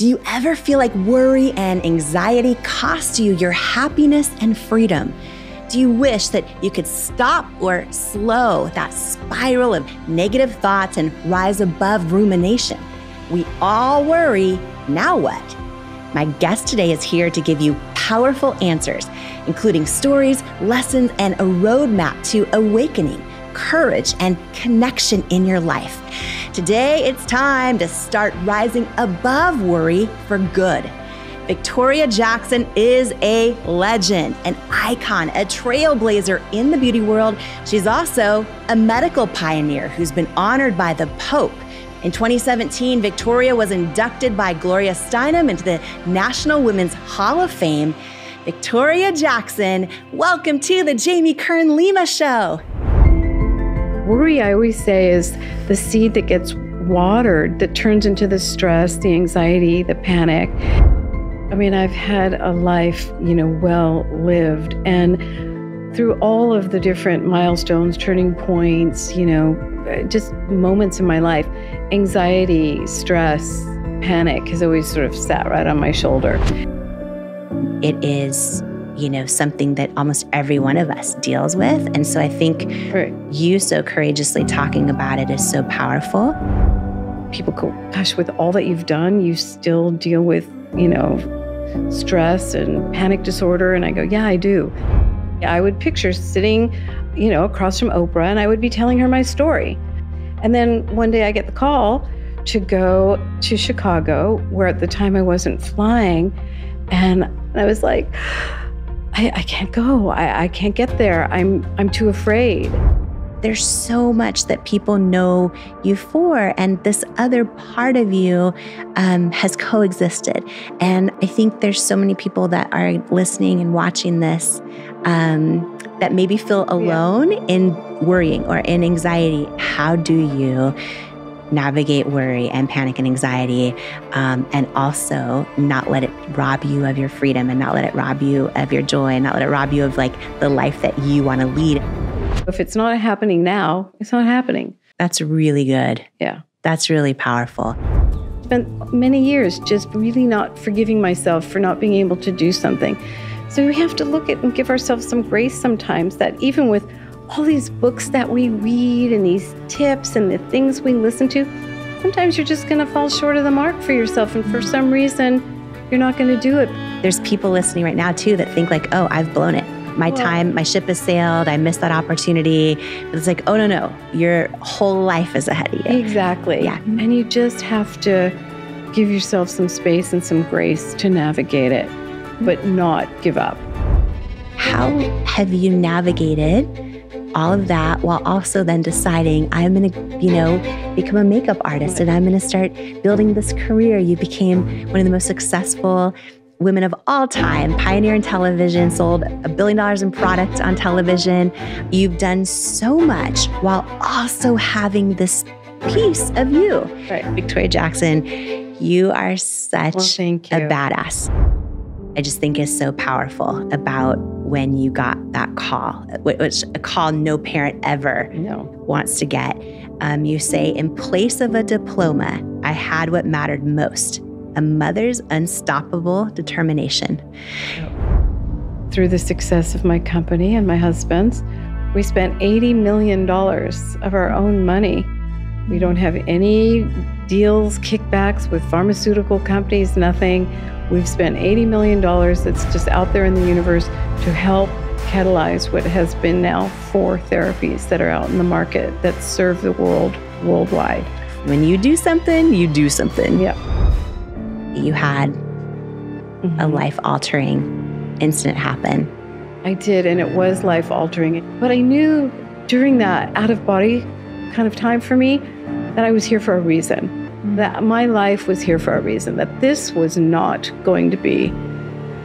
Do you ever feel like worry and anxiety cost you your happiness and freedom? Do you wish that you could stop or slow that spiral of negative thoughts and rise above rumination? We all worry, now what? My guest today is here to give you powerful answers, including stories, lessons, and a roadmap to awakening, courage, and connection in your life. Today, it's time to start rising above worry for good. Victoria Jackson is a legend, an icon, a trailblazer in the beauty world. She's also a medical pioneer who's been honored by the Pope. In 2017, Victoria was inducted by Gloria Steinem into the National Women's Hall of Fame. Victoria Jackson, welcome to the Jamie Kern Lima Show. Worry, I always say, is the seed that gets watered, that turns into the stress, the anxiety, the panic. I mean, I've had a life, well lived, and through all of the different milestones, turning points, just moments in my life, anxiety, stress, panic has always sort of sat right on my shoulder. It is, something that almost every one of us deals with. And so I think you so courageously talking about it is so powerful. People go, gosh, with all that you've done, you still deal with stress and panic disorder. And I go, yeah, I do. I would picture sitting, across from Oprah, and I would be telling her my story. And then one day I get the call to go to Chicago, where at the time I wasn't flying. And I was like, I can't go. I can't get there. I'm too afraid. There's so much that people know you for, and this other part of you has coexisted. And I think there's so many people that are listening and watching this that maybe feel alone in worrying or in anxiety. How do you navigate worry and panic and anxiety and also not let it rob you of your freedom and not let it rob you of your joy and not let it rob you of the life that you want to lead? If it's not happening now, it's not happening. That's really good. Yeah. That's really powerful. Spent many years just really not forgiving myself for not being able to do something. So we have to look at and give ourselves some grace sometimes, that even with all these books that we read and these tips and the things we listen to, sometimes you're just going to fall short of the mark for yourself. And for some reason, you're not going to do it. There's people listening right now, too, that think oh, I've blown it. My time, my ship has sailed. I missed that opportunity. It's like, oh, no, your whole life is ahead of you. Exactly. Yeah. And you just have to give yourself some space and some grace to navigate it, but not give up. How have you navigated all of that while also then deciding I'm going to, become a makeup artist and I'm going to start building this career? You became one of the most successful women of all time, pioneer in television, sold $1 billion in product on television. You've done so much while also having this piece of you. Right. Victoria Jackson, you are such a badass. I just think is so powerful about when you got that call, which a call no parent ever wants to get. You say, in place of a diploma, I had what mattered most, a mother's unstoppable determination. Through the success of my company and my husband's, we spent $80 million of our own money. We don't have any deals, kickbacks with pharmaceutical companies, nothing. We've spent $80 million that's just out there in the universe to help catalyze what has been now 4 therapies that are out in the market that serve the world worldwide. When you do something, you do something. Yep. You had a life-altering incident happen. I did, and it was life-altering. But I knew during that out-of-body kind of time for me that I was here for a reason, that my life was here for a reason, that this was not going to be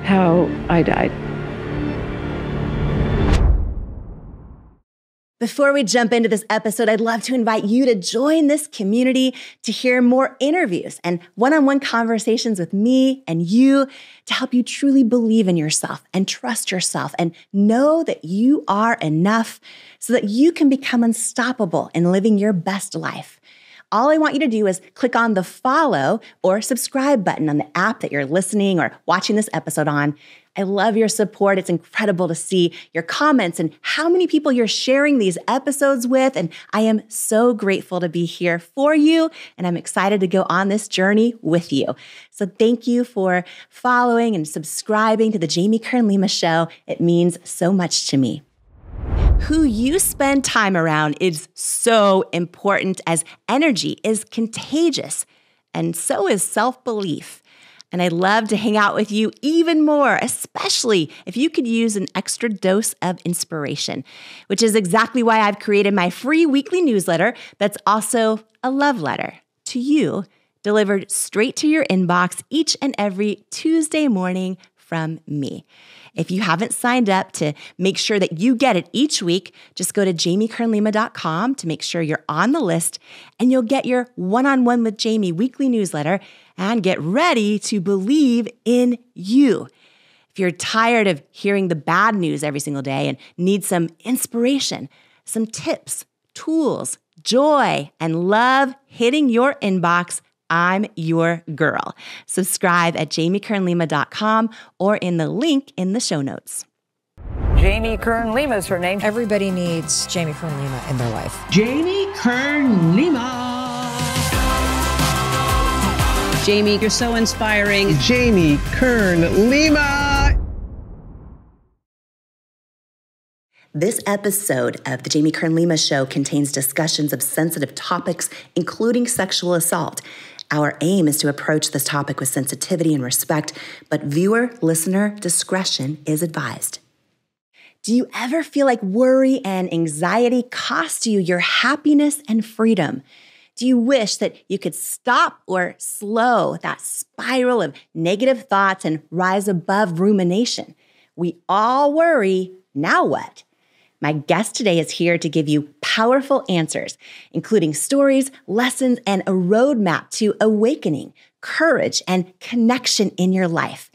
how I died. Before we jump into this episode, I'd love to invite you to join this community to hear more interviews and one-on-one conversations with me and you to help you truly believe in yourself and trust yourself and know that you are enough so that you can become unstoppable in living your best life. all I want you to do is click on the follow or subscribe button on the app that you're listening or watching this episode on. I love your support. It's incredible to see your comments and how many people you're sharing these episodes with. And I am so grateful to be here for you. And I'm excited to go on this journey with you. So thank you for following and subscribing to the Jamie Kern Lima Show. It means so much to me. Who you spend time around is so important, as energy is contagious, and so is self-belief. And I'd love to hang out with you even more, especially if you could use an extra dose of inspiration, which is exactly why I've created my free weekly newsletter that's also a love letter to you, delivered straight to your inbox each and every Tuesday morning from me. If you haven't signed up to make sure that you get it each week, just go to jamiekernlima.com to make sure you're on the list, and you'll get your One-on-One with Jamie weekly newsletter and get ready to believe in you. If you're tired of hearing the bad news every single day and need some inspiration, some tips, tools, joy, and love hitting your inbox, I'm your girl. Subscribe at jamiekernlima.com or in the link in the show notes. Jamie Kern Lima is her name. Everybody needs Jamie Kern Lima in their life. Jamie Kern Lima. Jamie, you're so inspiring. Jamie Kern Lima. This episode of The Jamie Kern Lima Show contains discussions of sensitive topics, including sexual assault. Our aim is to approach this topic with sensitivity and respect, but viewer-listener discretion is advised. Do you ever feel like worry and anxiety cost you your happiness and freedom? Do you wish that you could stop or slow that spiral of negative thoughts and rise above rumination? We all worry. Now what? My guest today is here to give you powerful answers, including stories, lessons, and a roadmap to awakening, courage, and connection in your life.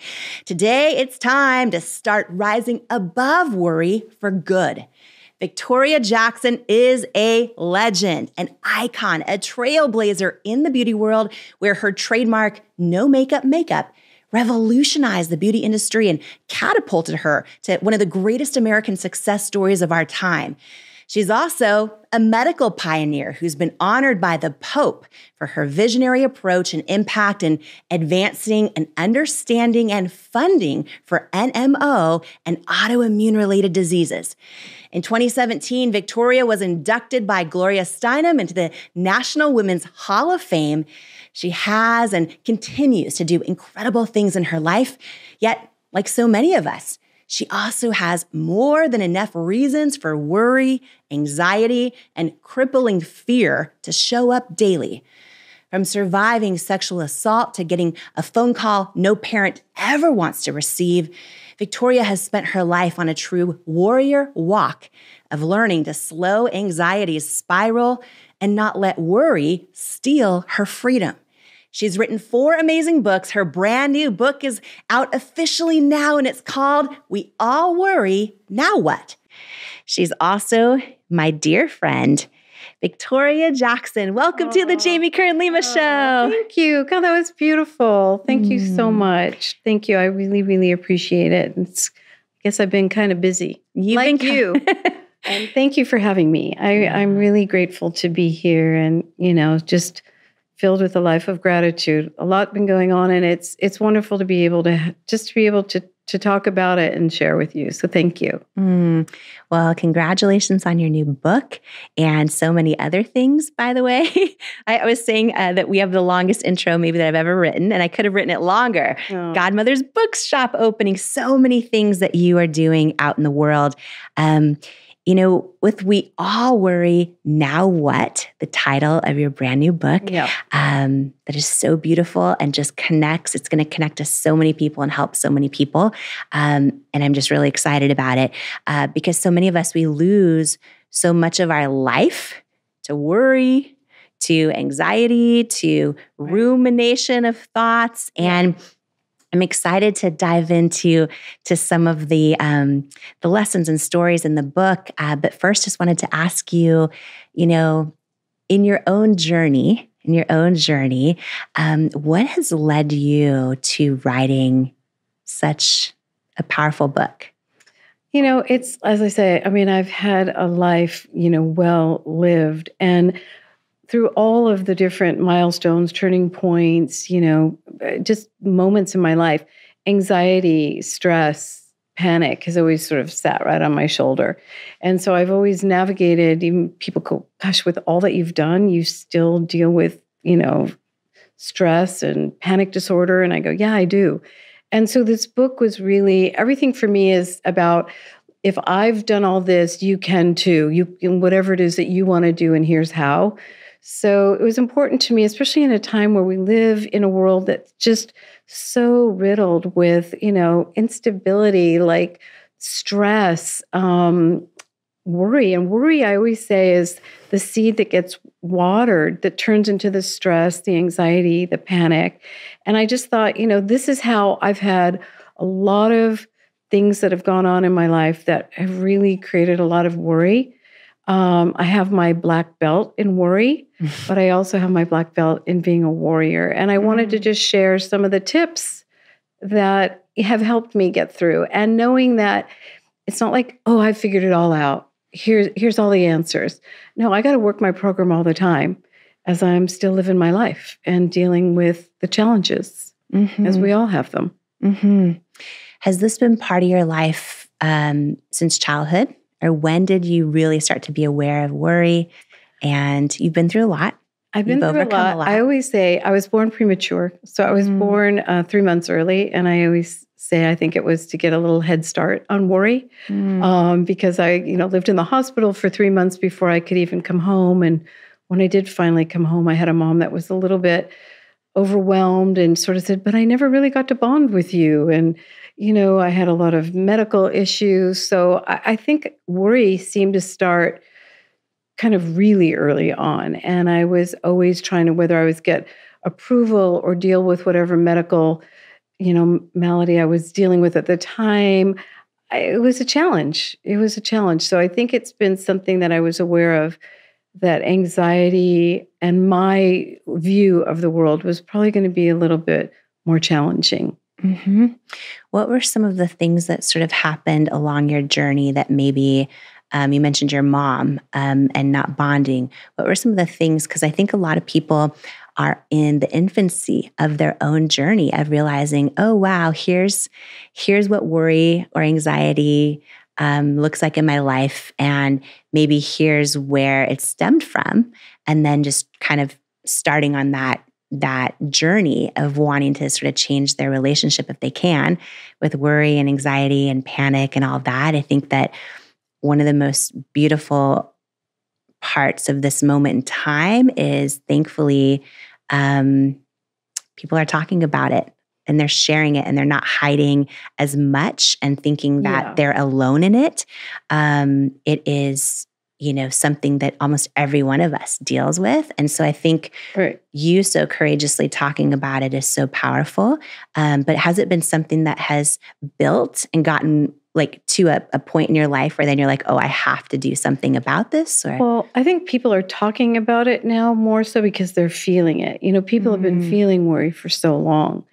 Today, it's time to start rising above worry for good. Victoria Jackson is a legend, an icon, a trailblazer in the beauty world, where her trademark No Makeup Makeup revolutionized the beauty industry and catapulted her to one of the greatest American success stories of our time. She's also a medical pioneer who's been honored by the Pope for her visionary approach and impact in advancing an understanding and funding for NMO and autoimmune-related diseases. In 2017, Victoria was inducted by Gloria Steinem into the National Women's Hall of Fame. She has and continues to do incredible things in her life. Yet, like so many of us, she also has more than enough reasons for worry, anxiety, and crippling fear to show up daily. From surviving sexual assault to getting a phone call no parent ever wants to receive, Victoria has spent her life on a true warrior walk of learning to slow anxiety's spiral and not let worry steal her freedom. She's written 4 amazing books. Her brand new book is out officially now, and it's called We All Worry, Now What? She's also my dear friend, Victoria Jackson. Welcome to the Jamie Kern Lima Show. Thank you. God, that was beautiful. Thank you so much. Thank you. I really, really appreciate it. I guess I've been kind of busy. And thank you for having me. I'm really grateful to be here and, you know, just filled with a life of gratitude. A lot been going on, and it's wonderful to be able to just to talk about it and share with you. So thank you. Well, congratulations on your new book and so many other things, by the way. I was saying that we have the longest intro maybe that I've ever written, and I could have written it longer. Oh. Godmother's bookshop opening, so many things that you are doing out in the world. You know, with We All Worry, Now What? The title of your brand new book, that is so beautiful and just connects. It's going to connect to so many people and help so many people. And I'm just really excited about it because so many of us, we lose so much of our life to worry, to anxiety, to rumination of thoughts. And I'm excited to dive into some of the lessons and stories in the book, but first, just wanted to ask you, you know, in your own journey, what has led you to writing such a powerful book? You know, it's, as I say, I mean, I've had a life, you know, well lived, and through all of the different milestones, turning points, you know, just moments in my life, anxiety, stress, panic has always sort of sat right on my shoulder. And so I've always navigated, even people go, gosh, with all that you've done, you still deal with, you know, stress and panic disorder. And I go, yeah, I do. And so this book was really, everything for me is about, if I've done all this, you can too. You can, whatever it is that you want to do, and here's how. So it was important to me, especially in a time where we live in a world that's just so riddled with, you know, instability, like stress, worry. And worry, I always say, is the seed that gets watered, that turns into the stress, the anxiety, the panic. And I just thought, you know, this is how I've had a lot of things that have gone on in my life that have really created a lot of worry. I have my black belt in worry, but I also have my black belt in being a warrior. And I wanted to just share some of the tips that have helped me get through. And knowing that it's not like, oh, I figured it all out. Here's all the answers. No, I got to work my program all the time as I'm still living my life and dealing with the challenges as we all have them. Has this been part of your life since childhood? Or when did you really start to be aware of worry? And you've been through a lot. I've been through a lot. I always say I was born premature. So I was born 3 months early. And I always say I think it was to get a little head start on worry because I, you know, lived in the hospital for 3 months before I could even come home. And when I did finally come home, I had a mom that was a little bit overwhelmed and sort of said, but I never really got to bond with you. And, you know, I had a lot of medical issues. So I think worry seemed to start kind of really early on. And I was always trying to, whether I was get approval or deal with whatever medical, you know, malady I was dealing with at the time, it was a challenge. It was a challenge. So I think it's been something that I was aware of, that anxiety and my view of the world was probably going to be a little bit more challenging. What were some of the things that sort of happened along your journey that maybe, you mentioned your mom and not bonding. What were some of the things, because I think a lot of people are in the infancy of their own journey of realizing, oh, wow, here's what worry or anxiety looks like in my life, and maybe here's where it stemmed from, and then just kind of starting on that journey of wanting to sort of change their relationship if they can with worry and anxiety and panic and all that. I think that one of the most beautiful parts of this moment in time is, thankfully, people are talking about it. And they're sharing it, and they're not hiding as much and thinking that they're alone in it. It is, you know, something that almost every one of us deals with. And so I think you so courageously talking about it is so powerful. But has it been something that has built and gotten like to a point in your life where then you're like, oh, I have to do something about this? Or? Well, I think people are talking about it now more so because they're feeling it. You know, people have been feeling worry for so long.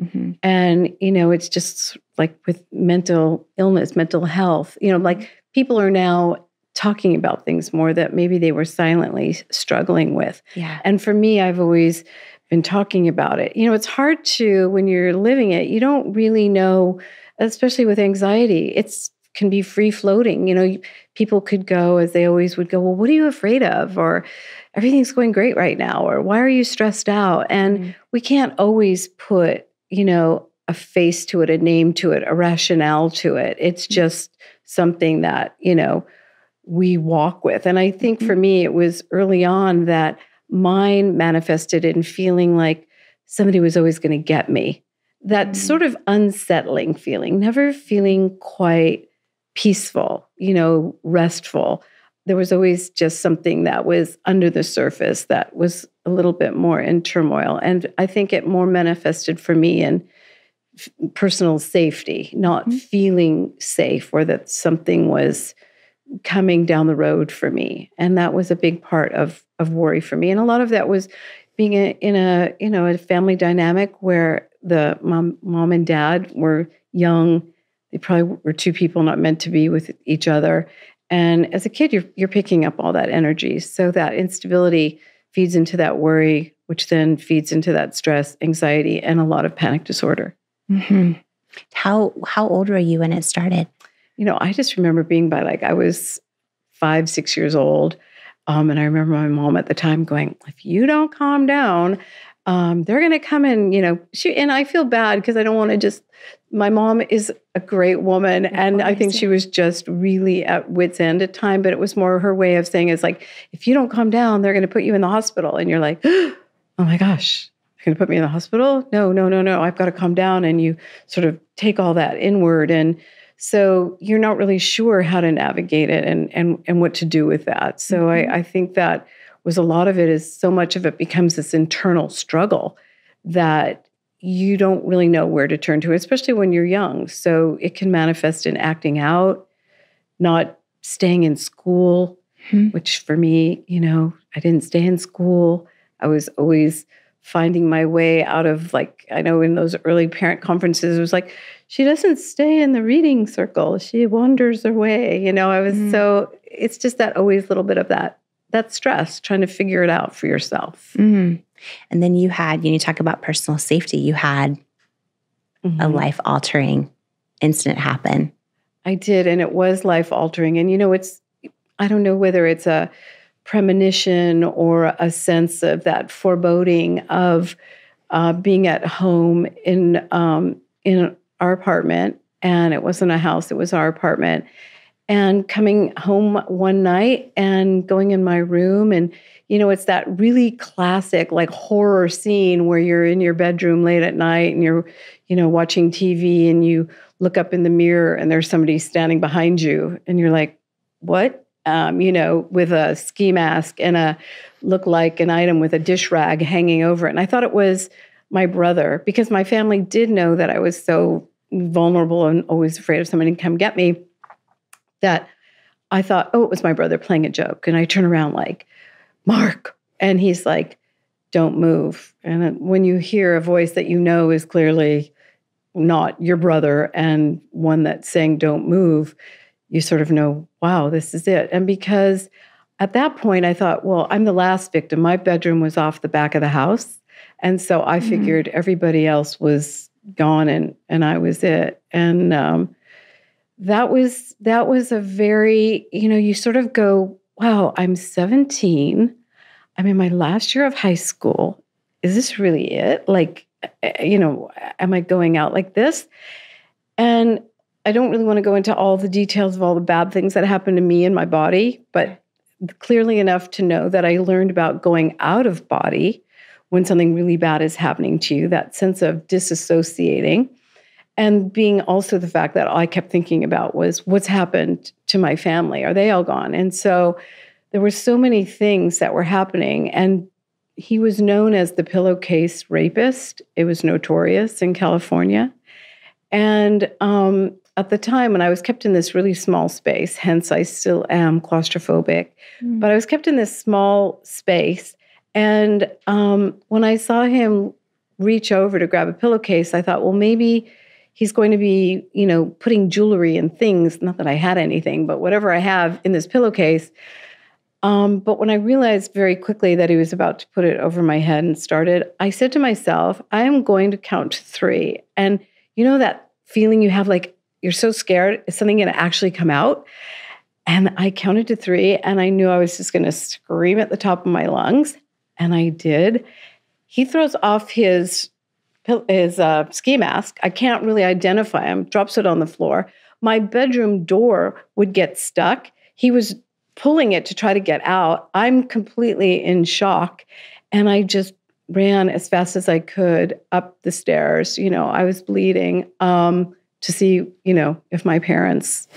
And, you know, it's just like with mental illness, mental health, you know, like people are now talking about things more that maybe they were silently struggling with. And for me, I've always been talking about it. You know, it's hard to, when you're living it, you don't really know, especially with anxiety, it can be free-floating. You know, people could go, as they always would go, well, what are you afraid of? Or everything's going great right now. Or why are you stressed out? And we can't always put, you know, a face to it, a name to it, a rationale to it. It's just something that, you know, we walk with. And I think for me, it was early on that mine manifested in feeling like somebody was always going to get me. That sort of unsettling feeling, never feeling quite peaceful, you know, restful. There was always just something that was under the surface that was a little bit more in turmoil. And I think it more manifested for me in personal safety, not feeling safe, or that something was coming down the road for me. And that was a big part of worry for me. And a lot of that was being in a family dynamic where the mom and dad were young. They probably were two people not meant to be with each other. And as a kid, you're picking up all that energy. So that instability feeds into that worry, which then feeds into that stress, anxiety, and a lot of panic disorder. Mm-hmm. How old were you when it started? You know, I just remember being I was 5, 6 years old. And I remember my mom at the time going, if you don't calm down, they're going to come and, and I feel bad because I don't want to just, my mom is a great woman. And I think she was just really at wit's end at time, but it was more her way of saying is like, if you don't calm down, they're going to put you in the hospital. And you're like, oh my gosh, you're going to put me in the hospital? No. I've got to calm down. And you sort of take all that inward. And so you're not really sure how to navigate it and what to do with that. So mm-hmm. I think that was a lot of it is so much of it becomes this internal struggle that you don't really know where to turn to, especially when you're young. So it can manifest in acting out, not staying in school, mm-hmm. which for me, I didn't stay in school. I was always finding my way out of I know in those early parent conferences, it was like, she doesn't stay in the reading circle. She wanders away. I was mm-hmm. so, it's just that always little bit of that stress, trying to figure it out for yourself. Mm-hmm. And then you had, you talk about personal safety, you had mm-hmm. a life-altering incident happen. I did, and it was life-altering. And, I don't know whether it's a premonition or a sense of that foreboding of being at home in our apartment. And it wasn't a house, it was our apartment. And coming home one night and going in my room and, it's that really classic horror scene where you're in your bedroom late at night and you're, watching TV and you look up in the mirror and there's somebody standing behind you and you're like, what? With a ski mask and looked like an item with a dish rag hanging over it. And I thought it was my brother because my family did know that I was so vulnerable and always afraid of somebody to come get me. That I thought, it was my brother playing a joke. And I turn around Mark. And he's like, don't move. And when you hear a voice that is clearly not your brother and one that's saying don't move, you sort of know, wow, this is it. And because at that point I thought, well, I'm the last victim. My bedroom was off the back of the house. And so I mm-hmm. figured everybody else was gone and I was it. And, that was a very, you sort of go, wow, I'm 17. I'm in my last year of high school. Is this really it? Am I going out like this? And I don't really want to go into all the details of all the bad things that happened to me and my body, but clearly enough to know that I learned about going out of body when something really bad is happening to you, that sense of disassociating. And being also the fact that all I kept thinking about was what's happened to my family? Are they all gone? And so there were so many things that were happening. And he was known as the Pillowcase Rapist. It was notorious in California. And at the time when I was kept in this really small space, hence I still am claustrophobic, but I was kept in this small space. And when I saw him reach over to grab a pillowcase, I thought, well, maybe he's going to be, putting jewelry and things, not that I had anything, but whatever I have in this pillowcase. But when I realized very quickly that he was about to put it over my head and started, I said to myself, I am going to count to 3. And that feeling you have you're so scared, is something going to actually come out? And I counted to 3 and I knew I was just going to scream at the top of my lungs. And I did. He throws off his ski mask. I can't really identify him, drops it on the floor. My bedroom door would get stuck. He was pulling it to try to get out. I'm completely in shock. And I just ran as fast as I could up the stairs. I was bleeding to see, if my parents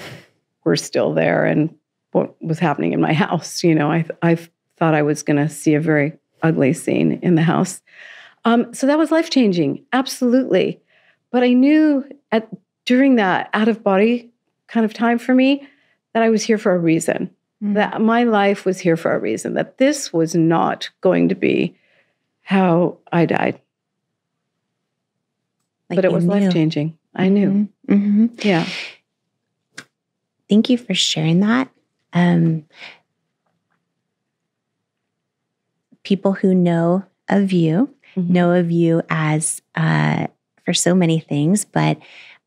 were still there and what was happening in my house. I thought I was going to see a very ugly scene in the house. So that was life-changing, absolutely. But I knew during that out-of-body kind of time for me that I was here for a reason, that my life was here for a reason, that this was not going to be how I died. Like, but it was life-changing. I knew. Mm-hmm. Yeah. Thank you for sharing that. People who know of you, know of you as for so many things, but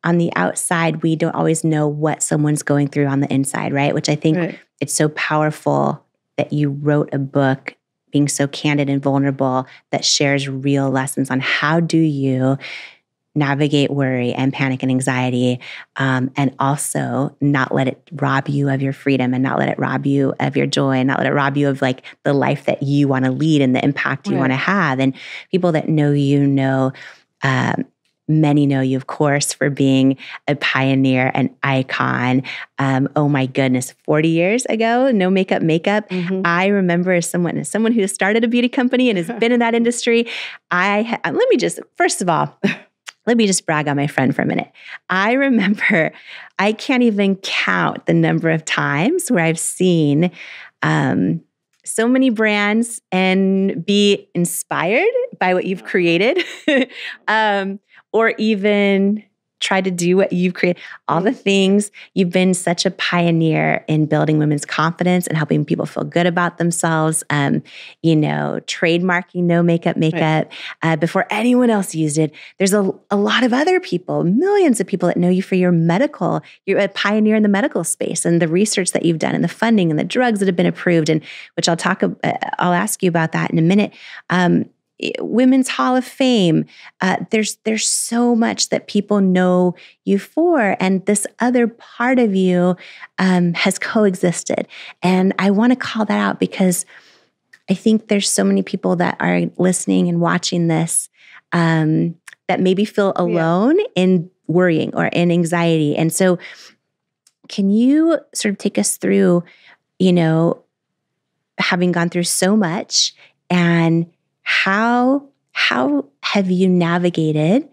on the outside, we don't always know what someone's going through on the inside, right? Which I think it's so powerful that you wrote a book being so candid and vulnerable that shares real lessons on how do you navigate worry and panic and anxiety, and also not let it rob you of your freedom and not let it rob you of your joy and not let it rob you of like the life that you want to lead and the impact you want to have. And people that know you know, many know you, of course, for being a pioneer, an icon. Oh my goodness, 40 years ago, no makeup. I remember as someone who started a beauty company and has been in that industry. Let me just brag on my friend for a minute. I remember, I can't even count the number of times where I've seen so many brands and be inspired by what you've created. Or even try to do what you've created, all the things. You've been such a pioneer in building women's confidence and helping people feel good about themselves, trademarking No Makeup, before anyone else used it. There's a lot of other people, millions of people that know you for your medical. You're a pioneer in the medical space and the research that you've done and the funding and the drugs that have been approved, and which I'll ask you about that in a minute. Women's Hall of Fame. There's so much that people know you for, and this other part of you has coexisted. And I want to call that out because I think there's so many people that are listening and watching this that maybe feel alone in worrying or in anxiety. And so can you sort of take us through, having gone through so much, and how have you navigated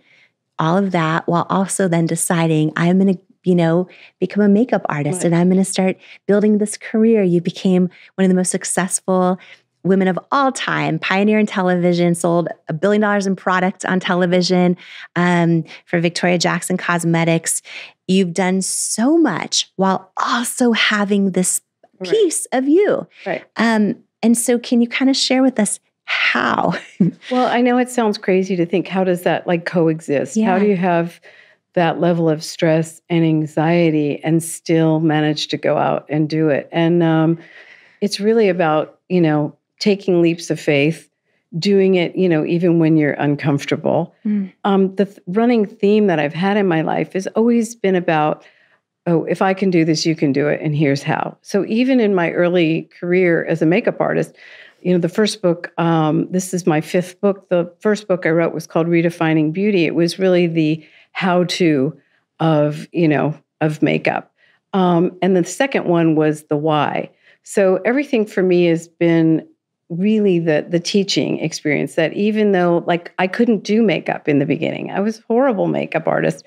all of that while also then deciding I'm going to, become a makeup artist and I'm going to start building this career. You became one of the most successful women of all time, pioneer in television, sold $1 billion in product on television for Victoria Jackson Cosmetics. You've done so much while also having this piece of you. And so can you kind of share with us how? Well, I know it sounds crazy to think, how does that like coexist? Yeah. How do you have that level of stress and anxiety and still manage to go out and do it? And it's really about, taking leaps of faith, doing it, even when you're uncomfortable. The running theme that I've had in my life has always been about, oh, if I can do this, you can do it, and here's how. So even in my early career as a makeup artist, the first book, this is my fifth book. The first book I wrote was called Redefining Beauty. It was really the how-to of makeup. And the second one was the why. So everything for me has been really the teaching experience, that even though I couldn't do makeup in the beginning, I was a horrible makeup artist,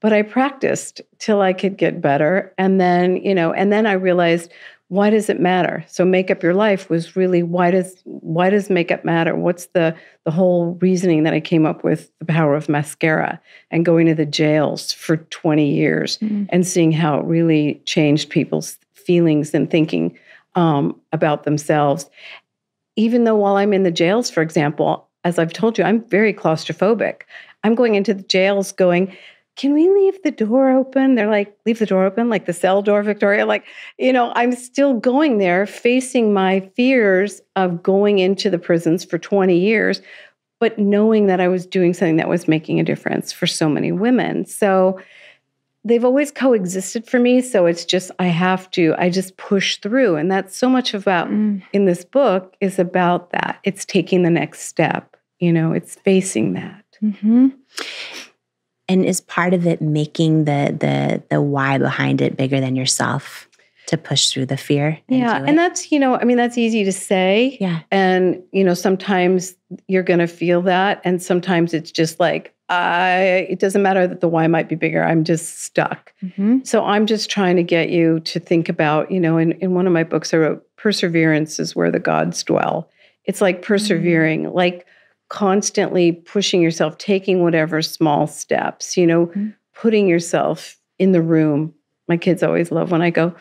but I practiced till I could get better. And then, and then I realized, why does it matter? So Make Up Your Life was really, why does makeup matter? What's the whole reasoning that I came up with, the power of mascara and going to the jails for 20 years and seeing how it really changed people's feelings and thinking about themselves. Even though while I'm in the jails, for example, as I've told you, I'm very claustrophobic. I'm going into the jails going, can we leave the door open? They're like, leave the door open, like the cell door, Victoria. I'm still going there, facing my fears of going into the prisons for 20 years, but knowing that I was doing something that was making a difference for so many women. So they've always coexisted for me. So it's just, I just push through. And that's so much about in this book is about that. It's taking the next step, it's facing that. Mm-hmm. And is part of it making the why behind it bigger than yourself to push through the fear? And that's, that's easy to say. Yeah. And, sometimes you're going to feel that. And sometimes it's just like, It doesn't matter that the why might be bigger. I'm just stuck. Mm-hmm. So I'm just trying to get you to think about, you know, in one of my books, I wrote, perseverance is where the gods dwell. It's like persevering, mm-hmm. like constantly pushing yourself, taking whatever small steps, you know, mm-hmm. putting yourself in the room. My kids always love when I go,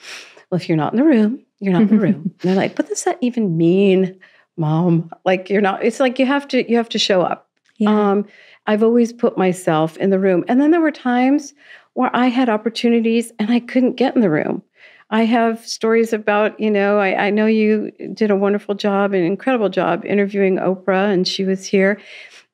well, if you're not in the room, you're not in the room. And they're like, what does that even mean, Mom? Like, you're not, it's like, you have to show up. Yeah. I've always put myself in the room. And then there were times where I had opportunities and I couldn't get in the room. I have stories about, you know, I know you did a wonderful job, an incredible job interviewing Oprah, and she was here.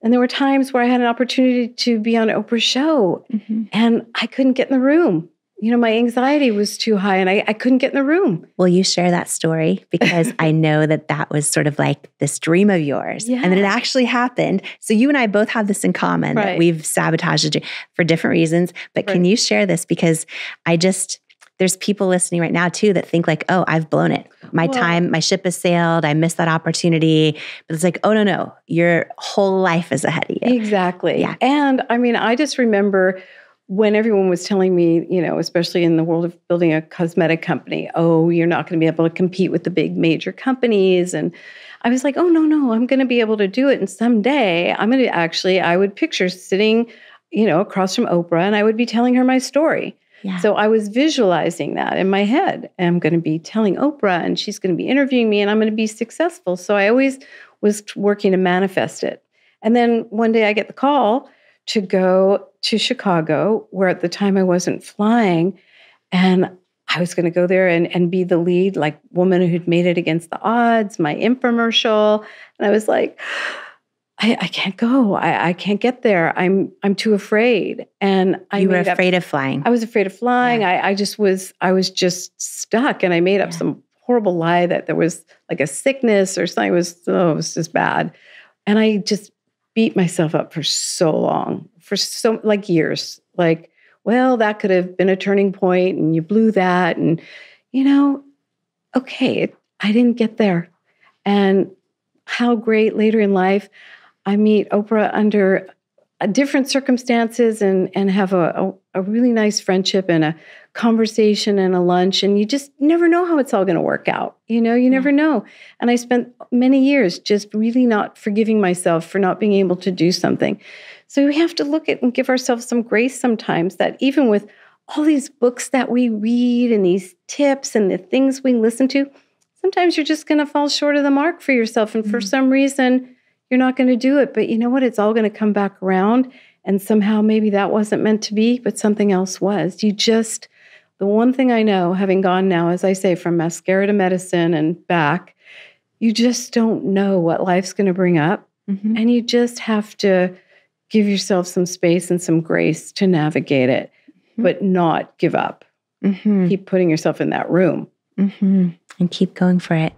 And there were times where I had an opportunity to be on Oprah's show mm-hmm. and I couldn't get in the room. You know, my anxiety was too high and I couldn't get in the room. Will you share that story? Because I know that was sort of like this dream of yours. Yeah. And then it actually happened. So you and I both have this in common, right, that we've sabotaged it for different reasons. But right. Can you share this? Because there's people listening right now too that think like, oh, I've blown it. My ship has sailed. I missed that opportunity. But it's like, oh, no, your whole life is ahead of you. Exactly. Yeah. And I mean, I just remember when everyone was telling me, you know, especially in the world of building a cosmetic company, oh, you're not going to be able to compete with the big major companies. And I was like, oh, no, I'm going to be able to do it. And someday I'm going to I would picture sitting, you know, across from Oprah and I would be telling her my story. Yeah. So I was visualizing that in my head. I'm going to be telling Oprah and she's going to be interviewing me and I'm going to be successful. So I always was working to manifest it. And then one day I get the call to go to Chicago, where at the time I wasn't flying, and I was going to go there and be the lead, like, woman who'd made it against the odds, my infomercial. And I was like, I can't go. I can't get there. I'm too afraid. And I was afraid of flying. Yeah. I was just stuck, and I made up some horrible lie that there was like a sickness or something. It was just bad. And I just beat myself up for so long, for years. Like, well, that could have been a turning point and you blew that. And, you know, okay, I didn't get there. And how great later in life, I meet Oprah under different circumstances and have a really nice friendship and a conversation and a lunch. And you just never know how it's all going to work out. You know, you never know. And I spent many years just really not forgiving myself for not being able to do something. So we have to look at and give ourselves some grace sometimes, that even with all these books that we read and these tips and the things we listen to, sometimes you're just going to fall short of the mark for yourself. And for some reason, you're not going to do it. But you know what? It's all going to come back around. And somehow maybe that wasn't meant to be, but something else was. The one thing I know, having gone now, as I say, from mascara to medicine and back, you just don't know what life's going to bring up. Mm-hmm. And you just have to give yourself some space and some grace to navigate it, but not give up. Mm-hmm. Keep putting yourself in that room. Mm-hmm. And keep going for it.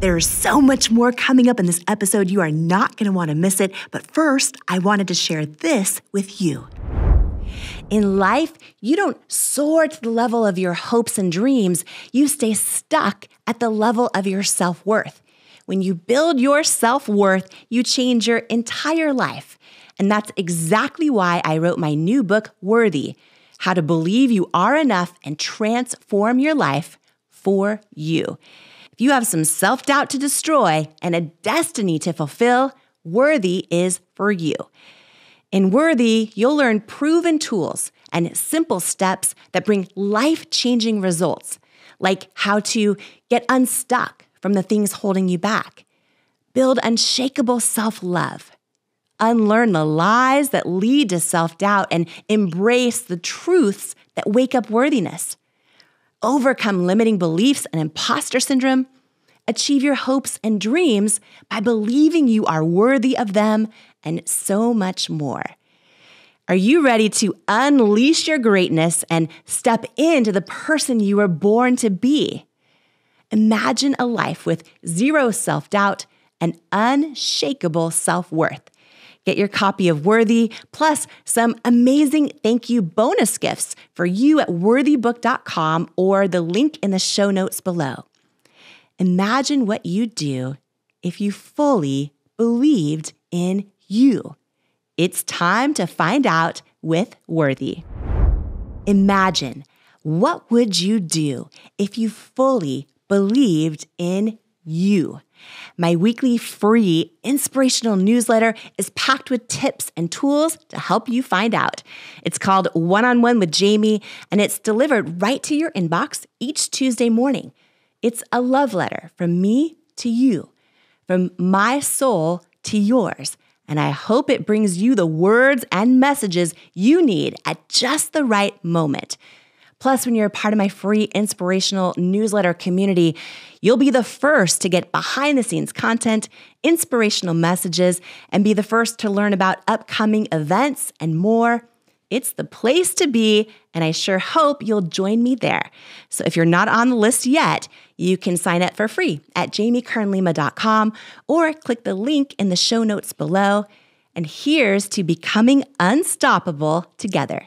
There's so much more coming up in this episode. You are not going to want to miss it. But first, I wanted to share this with you. In life, you don't soar to the level of your hopes and dreams. You stay stuck at the level of your self-worth. When you build your self-worth, you change your entire life. And that's exactly why I wrote my new book, Worthy: How to Believe You Are Enough and Transform Your Life for You. If you have some self-doubt to destroy and a destiny to fulfill, Worthy is for you. In Worthy, you'll learn proven tools and simple steps that bring life-changing results, like how to get unstuck from the things holding you back, build unshakable self-love, unlearn the lies that lead to self-doubt, and embrace the truths that wake up worthiness, overcome limiting beliefs and imposter syndrome, achieve your hopes and dreams by believing you are worthy of them, and so much more. Are you ready to unleash your greatness and step into the person you were born to be? Imagine a life with zero self-doubt and unshakable self-worth. Get your copy of Worthy, plus some amazing thank you bonus gifts for you at WorthyBook.com or the link in the show notes below. Imagine what you'd do if you fully believed in you. It's time to find out with Worthy. Imagine, what would you do if you fully believed in you? My weekly free inspirational newsletter is packed with tips and tools to help you find out. It's called One-on-One with Jamie, and it's delivered right to your inbox each Tuesday morning. It's a love letter from me to you, from my soul to yours, and I hope it brings you the words and messages you need at just the right moment. Plus, when you're a part of my free inspirational newsletter community, you'll be the first to get behind-the-scenes content, inspirational messages, and be the first to learn about upcoming events and more. It's the place to be, and I sure hope you'll join me there. So if you're not on the list yet, you can sign up for free at jamiekernlima.com or click the link in the show notes below. And here's to becoming unstoppable together.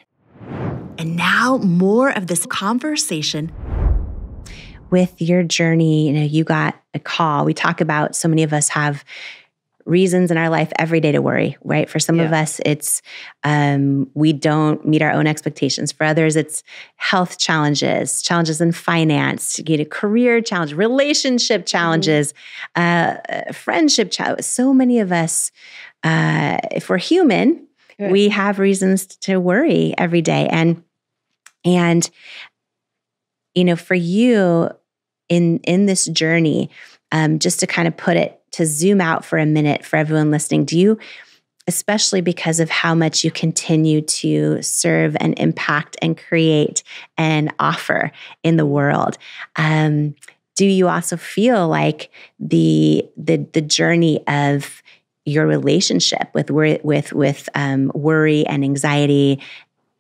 And now more of this conversation. With your journey, you got a call. We talk about so many of us have reasons in our life every day to worry, right? For some of us, it's we don't meet our own expectations. For others, it's health challenges, challenges in finance, career challenges, relationship challenges, friendship challenges. So many of us, if we're human, we have reasons to worry every day. And for you in this journey, just to kind of put it, to zoom out for a minute for everyone listening, do you, especially because of how much you continue to serve and impact and create and offer in the world, do you also feel like the journey of your relationship with worry and anxiety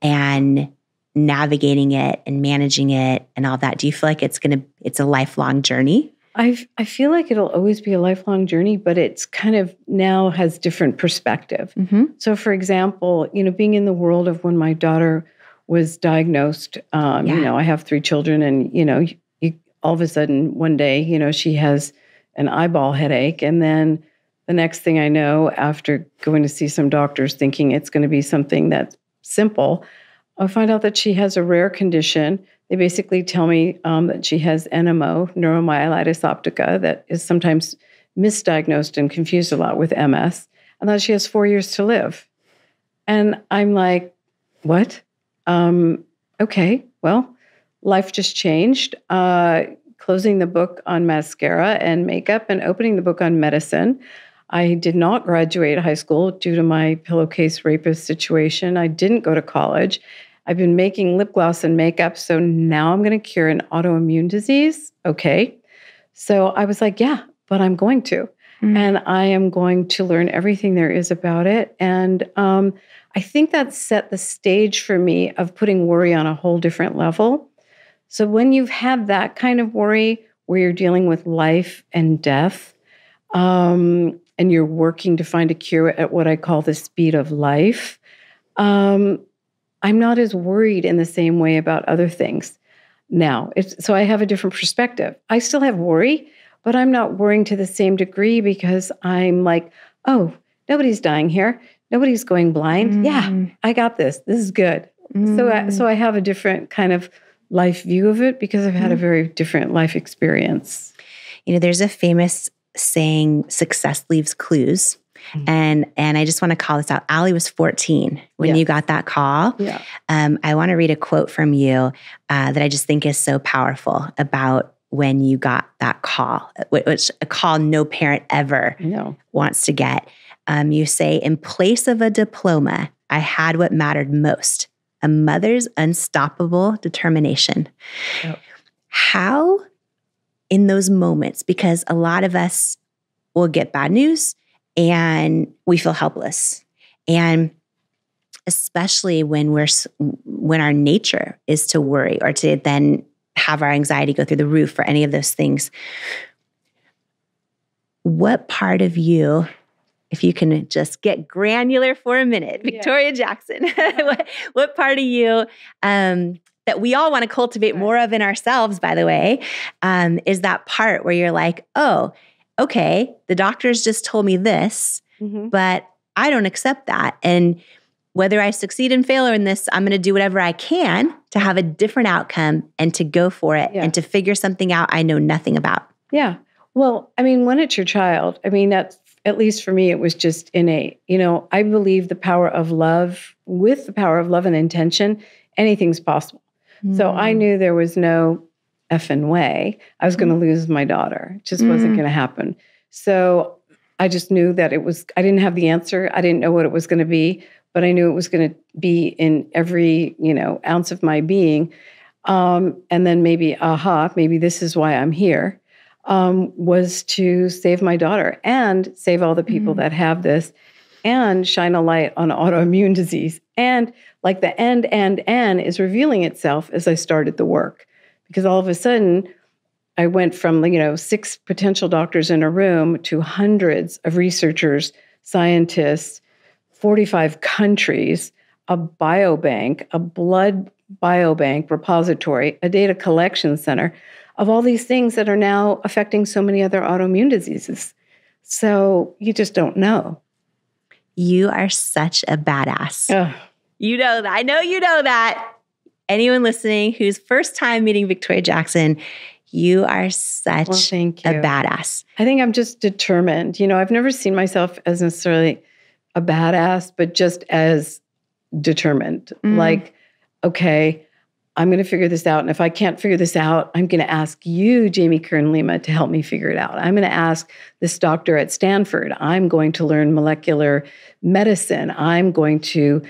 and navigating it and managing it and all that? Do you feel like it's a lifelong journey? I feel like it'll always be a lifelong journey, but it's kind of now has different perspective. Mm-hmm. So for example, being in the world of when my daughter was diagnosed, I have three children and, all of a sudden one day, she has an eyeball headache. And then the next thing I know, after going to see some doctors thinking it's going to be something that's simple, I find out that she has a rare condition. They basically tell me that she has NMO, neuromyelitis optica, that is sometimes misdiagnosed and confused a lot with MS, and that she has 4 years to live. And I'm like, what? Okay, well, life just changed. Closing the book on mascara and makeup and opening the book on medicine. I did not graduate high school due to my pillowcase rapist situation. I didn't go to college. I've been making lip gloss and makeup, so now I'm going to cure an autoimmune disease. Okay. So I was like, yeah, but I'm going to. Mm-hmm. And I am going to learn everything there is about it. And I think that set the stage for me of putting worry on a whole different level. So when you've had that kind of worry where you're dealing with life and death, and you're working to find a cure at what I call the speed of life, I'm not as worried in the same way about other things now. So I have a different perspective. I still have worry, but I'm not worrying to the same degree because I'm like, oh, nobody's dying here. Nobody's going blind. Mm. Yeah, I got this. This is good. Mm. So I have a different kind of life view of it because I've had a very different life experience. There's a famous saying, success leaves clues. Mm-hmm. And I just want to call this out. Allie was 14 when you got that call. Yeah. I want to read a quote from you that I just think is so powerful about when you got that call, which a call no parent ever wants to get. You say, in place of a diploma, I had what mattered most, a mother's unstoppable determination. Oh. How in those moments, because a lot of us will get bad news and we feel helpless. And especially when our nature is to worry or to then have our anxiety go through the roof or any of those things. What part of you, if you can just get granular for a minute, Victoria Jackson, what part of you that we all want to cultivate more of in ourselves, by the way, is that part where you're like, oh, okay, the doctors just told me this, but I don't accept that. And whether I succeed and fail or in this, I'm going to do whatever I can to have a different outcome and to go for it and to figure something out I know nothing about. Yeah. Well, I mean, when it's your child, I mean, that's, at least for me, it was just innate. You know, I believe the power of love, with the power of love and intention, anything's possible. Mm. So I knew there was no effing way I was going to lose my daughter. It just wasn't going to happen. So I just knew that it was, I didn't have the answer. I didn't know what it was going to be, but I knew it was going to be in every, you know, ounce of my being. And then maybe, maybe this is why I'm here. Was to save my daughter and save all the people that have this and shine a light on autoimmune disease. And like the end is revealing itself as I started the work, because all of a sudden I went from, you know, 6 potential doctors in a room to hundreds of researchers, scientists, 45 countries, a biobank, a blood biobank repository, a data collection center, of all these things that are now affecting so many other autoimmune diseases. So you just don't know. You are such a badass. Ugh. You know that. I know you know that. Anyone listening who's first time meeting Victoria Jackson, you are such a badass. I think I'm just determined. You know, I've never seen myself as necessarily a badass, but just as determined. Like, okay, I'm going to figure this out. And if I can't figure this out, I'm going to ask you, Jamie Kern Lima, to help me figure it out. I'm going to ask this doctor at Stanford. I'm going to learn molecular medicine. I'm going to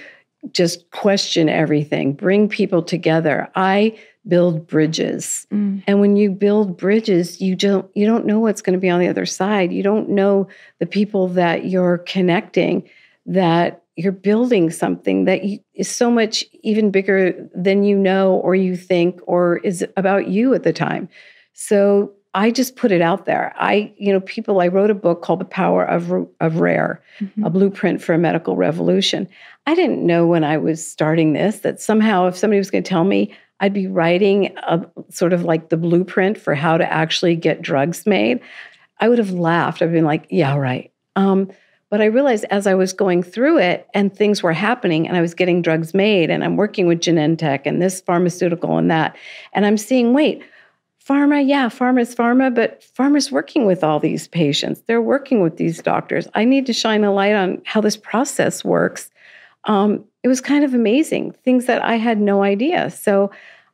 just question everything, bring people together. I build bridges. And when you build bridges, you don't know what's going to be on the other side. You don't know the people that you're connecting, that you're building something that is so much even bigger than you know or you think or is about you at the time. So I just put it out there. I wrote a book called The Power of Rare, a blueprint for a medical revolution. I didn't know when I was starting this that somehow if somebody was going to tell me, I'd be writing a sort of like the blueprint for how to actually get drugs made, I would have laughed. I've been like, yeah, right. But I realized as I was going through it and things were happening and I was getting drugs made and I'm working with Genentech and this pharmaceutical and that, and I'm seeing, wait, pharma, but pharma's working with all these patients. They're working with these doctors. I need to shine a light on how this process works. It was kind of amazing, things that I had no idea. So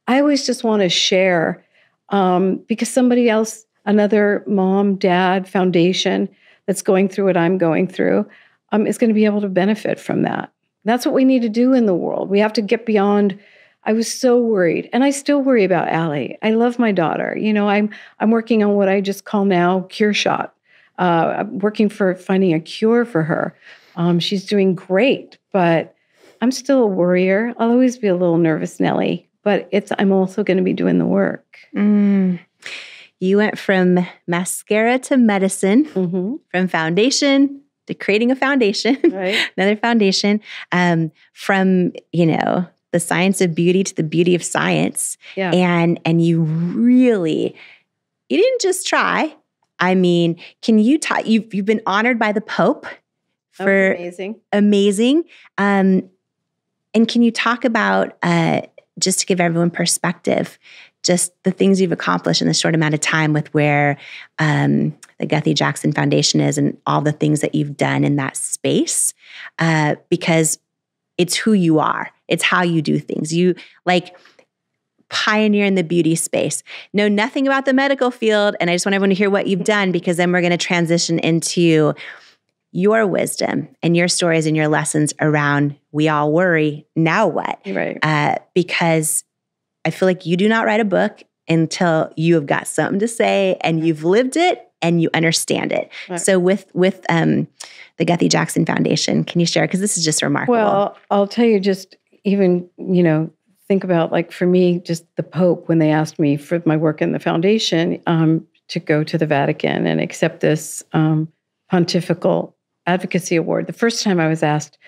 I always just want to share because somebody else, another mom, dad, foundation, that's going through what I'm going through, is going to be able to benefit from that. That's what we need to do in the world. We have to get beyond. I was so worried, and I still worry about Allie. I love my daughter. You know, I'm working on what I just call now cure shot. I'm working for finding a cure for her. She's doing great, but I'm still a worrier. I'll always be a little nervous, Nellie, but I'm also going to be doing the work. You went from mascara to medicine, from foundation to creating a foundation, another foundation, from, you know, the science of beauty to the beauty of science. Yeah. And you didn't just try. I mean, can you talk, you've been honored by the Pope for amazing. And can you talk about, just to give everyone perspective, just the things you've accomplished in this short amount of time with where the Guthy Jackson Foundation is and all the things that you've done in that space, because it's who you are. It's how you do things. You like pioneer in the beauty space, know nothing about the medical field. And I just want everyone to hear what you've done, because then we're going to transition into your wisdom and your stories and your lessons around We All Worry, Now What? Right. Because I feel like you do not write a book until you have got something to say and you've lived it and you understand it. Right. So with the Guthy Jackson Foundation, can you share? Because this is just remarkable. Well, I'll tell you just even, you know, think about like for me, just the Pope, when they asked me for my work in the foundation to go to the Vatican and accept this Pontifical Advocacy Award. The first time I was asked,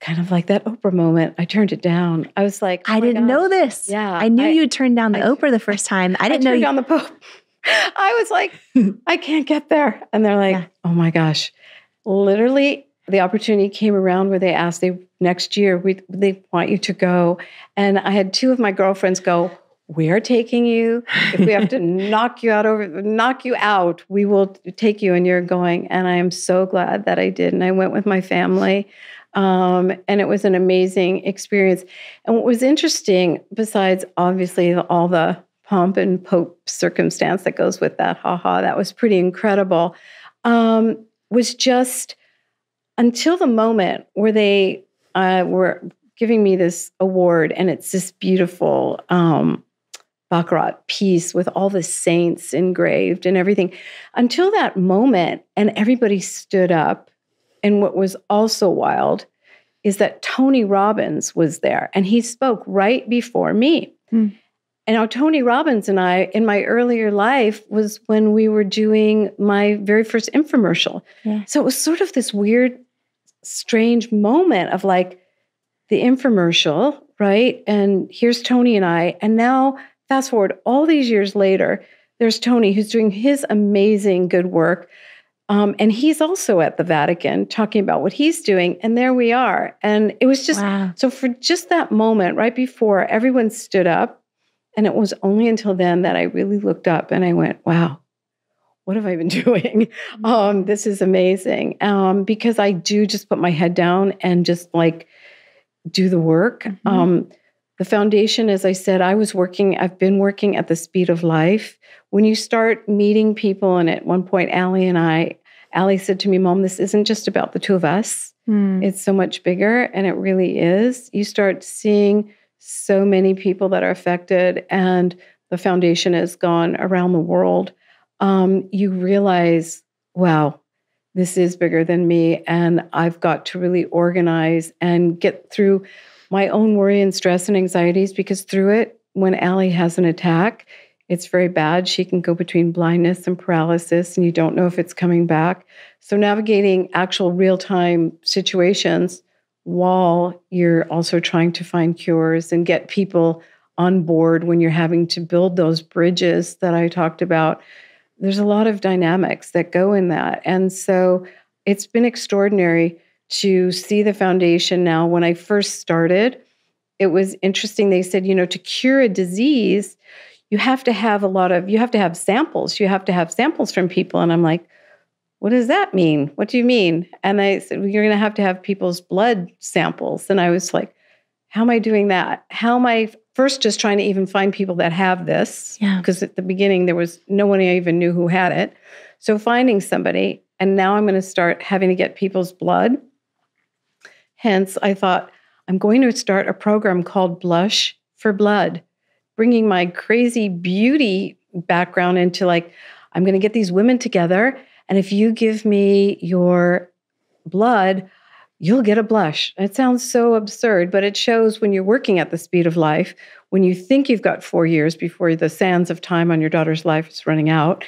kind of like that Oprah moment, I turned it down. I was like, I didn't know this. Yeah, I knew you turned down the Oprah the first time. I didn't know you turned down the Pope. I was like, I can't get there. And they're like, oh my gosh. Literally, the opportunity came around where they asked, next year, they want you to go. And I had two of my girlfriends go, we are taking you. If we have to knock you out, we will take you, and you're going. And I am so glad that I did. And I went with my family. And it was an amazing experience. And what was interesting, besides obviously all the pomp and pope circumstance that goes with that, that was pretty incredible, was just until the moment where they were giving me this award, and it's this beautiful Baccarat piece with all the saints engraved and everything, until that moment, and everybody stood up. And what was also wild is that Tony Robbins was there, and he spoke right before me. Mm. And now Tony Robbins and I, in my earlier life, was when we were doing my very first infomercial. Yeah. So it was sort of this weird, strange moment of like the infomercial, right? And here's Tony and I. And now fast forward all these years later, there's Tony who's doing his amazing good work. And he's also at the Vatican talking about what he's doing. And there we are. And it was just, wow. So for just that moment right before, everyone stood up. And it was only until then that I really looked up and I went, wow, what have I been doing? This is amazing. Because I do just put my head down and just like do the work. Mm-hmm. The foundation, as I said, I've been working at the speed of life. When you start meeting people, and at one point, Allie said to me, Mom, this isn't just about the two of us. Mm. It's so much bigger. And it really is. You start seeing so many people that are affected, and the foundation has gone around the world. You realize, wow, this is bigger than me, and I've got to really organize and get through my own worry and stress and anxieties, because through it, when Allie has an attack, it's very bad. She can go between blindness and paralysis, and you don't know if it's coming back. So navigating actual real-time situations while you're also trying to find cures and get people on board when you're having to build those bridges that I talked about. There's a lot of dynamics that go in that. And so it's been extraordinary to see the foundation now. When I first started, it was interesting. They said, to cure a disease, you have to have samples from people. And I'm like, what does that mean? What do you mean? And I said, well, you're going to have people's blood samples. And I was like, how am I doing that? How am I first just trying to even find people that have this? Yeah. Because at the beginning, there was no one I even knew who had it. So finding somebody, and now I'm going to start having to get people's blood. Hence, I thought, I'm going to start a program called Blush for Blood, bringing my crazy beauty background into like, I'm going to get these women together, and if you give me your blood, you'll get a blush. It sounds so absurd, but it shows when you're working at the speed of life, when you think you've got 4 years before the sands of time on your daughter's life is running out,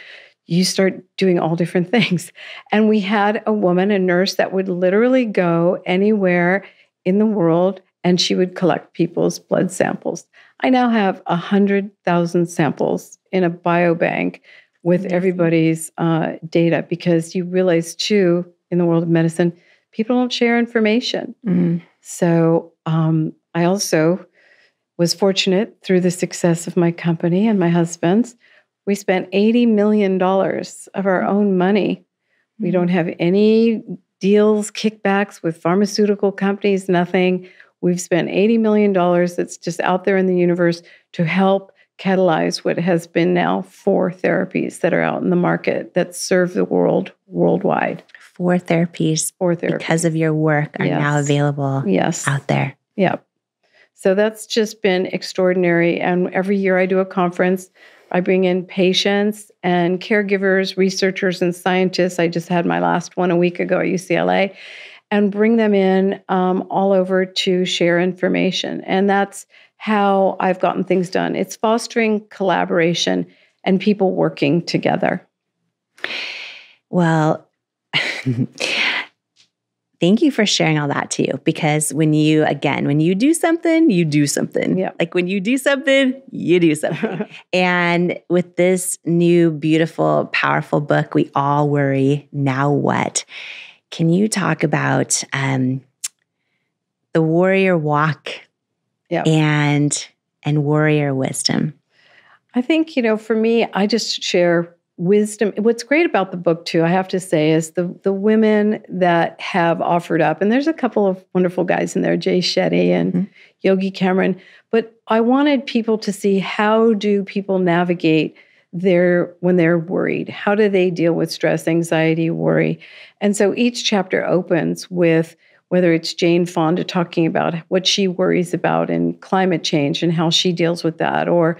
you start doing all different things. And we had a woman, a nurse, that would literally go anywhere in the world, and she would collect people's blood samples. I now have 100,000 samples in a biobank with everybody's data, because you realize too, in the world of medicine, people don't share information. Mm-hmm. So I also was fortunate through the success of my company and my husband's. We spent $80 million of our own money. Mm-hmm. We don't have any deals, kickbacks with pharmaceutical companies, nothing. We've spent $80 million that's just out there in the universe to help catalyze what has been now 4 therapies that are out in the market that serve the world worldwide. 4 therapies because of your work are now available out there. Yeah. So that's just been extraordinary. And every year I do a conference. I bring in patients and caregivers, researchers, and scientists. I just had my last one a week ago at UCLA, and bring them in all over to share information. And that's how I've gotten things done. It's fostering collaboration and people working together. Well, thank you for sharing all that too, because when you do something, you do something. Yep. Like when you do something, you do something. And with this new, beautiful, powerful book, We All Worry, Now What? Can you talk about the warrior walk and warrior wisdom? I think, you know, for me, I just share wisdom. What's great about the book, too, I have to say, is the women that have offered up, and there's a couple of wonderful guys in there, Jay Shetty and Yogi Cameron, but I wanted people to see how do people navigate when they're worried. How do they deal with stress, anxiety, worry? And so each chapter opens with whether it's Jane Fonda talking about what she worries about in climate change and how she deals with that, or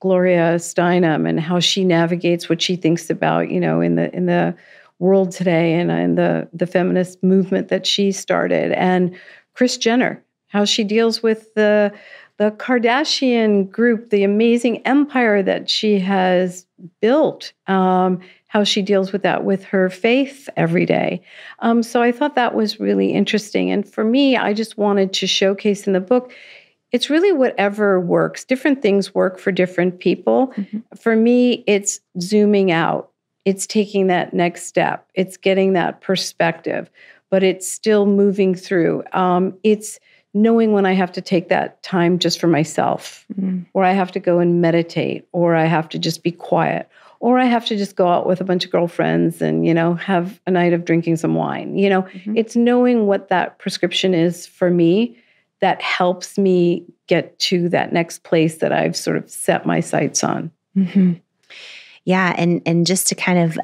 Gloria Steinem and how she navigates what she thinks about, you know, in the world today and in the feminist movement that she started, and Kris Jenner, how she deals with the Kardashian group, the amazing empire that she has built, how she deals with that with her faith every day. So I thought that was really interesting. And for me, I just wanted to showcase in the book, it's really whatever works. Different things work for different people. Mm-hmm. For me, it's zooming out. It's taking that next step. It's getting that perspective, but it's still moving through. It's knowing when I have to take that time just for myself, or I have to go and meditate, or I have to just be quiet, or I have to just go out with a bunch of girlfriends and, you know, have a night of drinking some wine. You know, it's knowing what that prescription is for me that helps me get to that next place that I've sort of set my sights on. Yeah, and just to kind of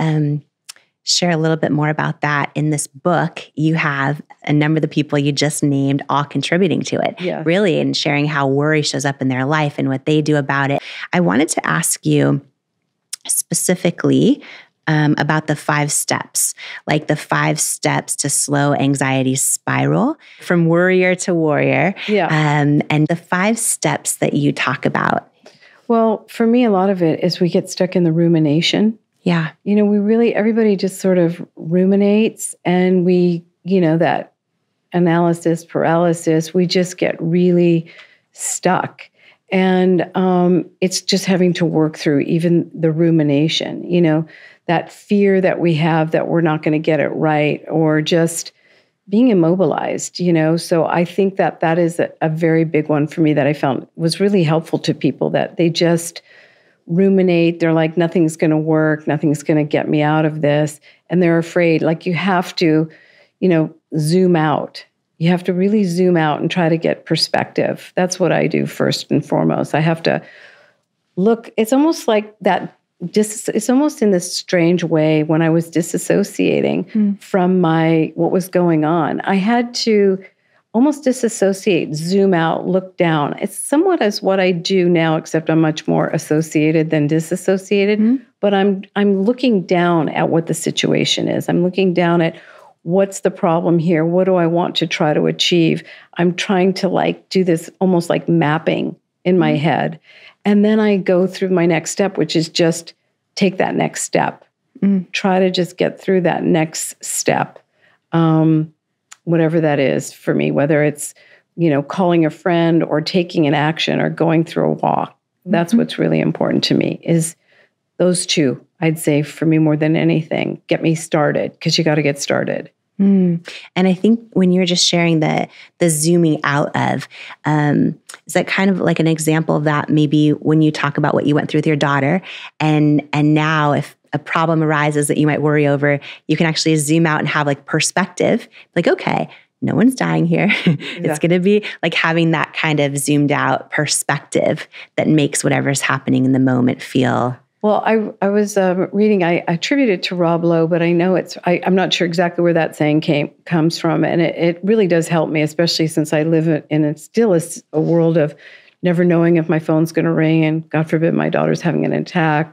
share a little bit more about that, in this book, you have a number of the people you just named all contributing to it, really, and sharing how worry shows up in their life and what they do about it. I wanted to ask you specifically about the 5 steps, like the 5 steps to slow anxiety spiral from worrier to warrior, and the 5 steps that you talk about. Well, for me, a lot of it is we get stuck in the rumination. Yeah. You know, everybody just sort of ruminates, and we, you know, that analysis paralysis, we just get really stuck. And it's just having to work through even the rumination, you know, that fear that we have that we're not going to get it right, or just being immobilized, you know. So I think that is a very big one for me that I found was really helpful to people, that they just ruminate. They're like, nothing's going to work. Nothing's going to get me out of this. And they're afraid, like, you have to, you know, zoom out. You have to really zoom out and try to get perspective. That's what I do first and foremost. I have to look. It's almost like that. It's almost in this strange way when I was disassociating from what was going on. I had to almost disassociate, zoom out, look down. It's somewhat as what I do now, except I'm much more associated than disassociated. But I'm looking down at what the situation is. I'm looking down at, what's the problem here? What do I want to try to achieve? I'm trying to, like, do this almost like mapping in my head. And then I go through my next step, which is just take that next step. Try to just get through that next step, whatever that is for me, whether it's, you know, calling a friend or taking an action or going through a walk. That's what's really important to me, is those two, I'd say, for me, more than anything. Get me started, because you got to get started. And I think when you're just sharing the zooming out of, is that kind of like an example of that, maybe when you talk about what you went through with your daughter, and now if a problem arises that you might worry over, you can actually zoom out and have, like, perspective, like, okay, no one's dying here. It's going to be like having that kind of zoomed out perspective that makes whatever's happening in the moment feel... Well, I was reading, I attribute it to Rob Lowe, but I know I'm not sure exactly where that saying comes from. And it really does help me, especially since I live in a world of never knowing if my phone's going to ring, and God forbid my daughter's having an attack.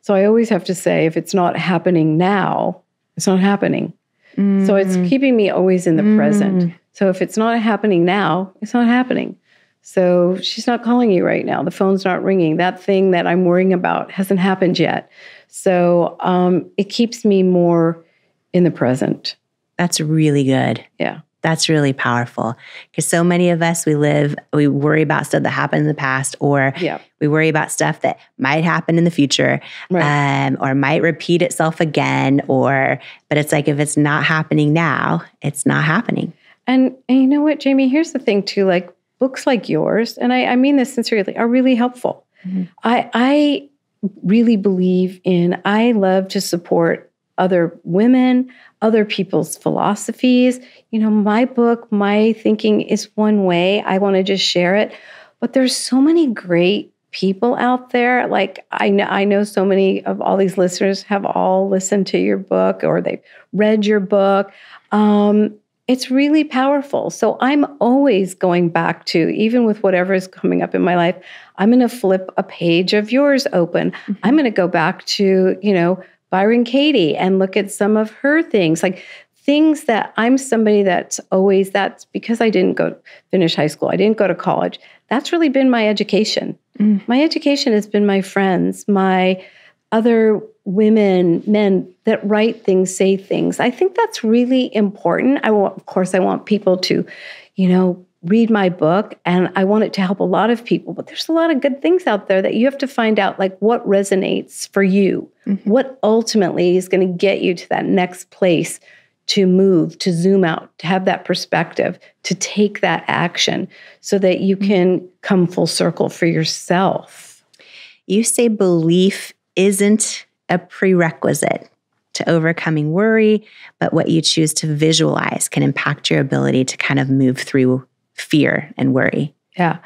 So I always have to say, if it's not happening now, it's not happening. So it's keeping me always in the present. So if it's not happening now, it's not happening. So she's not calling you right now. The phone's not ringing. That thing that I'm worrying about hasn't happened yet. So it keeps me more in the present. That's really good. Yeah. That's really powerful, because so many of us, we worry about stuff that happened in the past, or we worry about stuff that might happen in the future, or might repeat itself again, but it's like, if it's not happening now, it's not happening. And you know what, Jamie, here's the thing too, like books like yours, and I mean this sincerely, are really helpful. Mm-hmm. I really believe in, I love to support other women, other people's philosophies. You know, my book, my thinking is one way. I want to just share it. But there's so many great people out there. Like I know so many of all these listeners have all listened to your book or they've read your book. It's really powerful. So I'm always going back to, even with whatever is coming up in my life, I'm going to flip a page of yours open. Mm-hmm. I'm going to go back to, you know, Byron Katie and look at some of her things, like things that I'm somebody that's always, that's because I didn't finish high school. I didn't go to college. That's really been my education. Mm. My education has been my friends, my other women, men that write things, say things. I think that's really important. I want people to, you know, read my book, and I want it to help a lot of people, but there's a lot of good things out there that you have to find out, like what resonates for you, mm-hmm. what ultimately is going to get you to that next place to move, to zoom out, to have that perspective, to take that action so that you can come full circle for yourself. You say belief isn't a prerequisite to overcoming worry, but what you choose to visualize can impact your ability to kind of move through fear and worry. Yeah.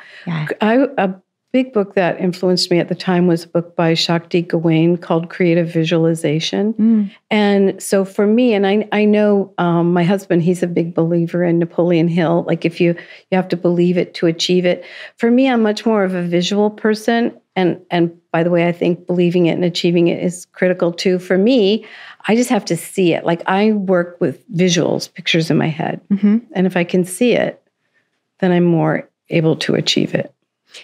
A big book that influenced me at the time was a book by Shakti Gawain called Creative Visualization. Mm. And so for me, and I know my husband, he's a big believer in Napoleon Hill. Like if you have to believe it to achieve it. For me, I'm much more of a visual person. And by the way, I think believing it and achieving it is critical too. For me, I just have to see it. Like I work with visuals, pictures in my head. Mm-hmm. And if I can see it, then I'm more able to achieve it.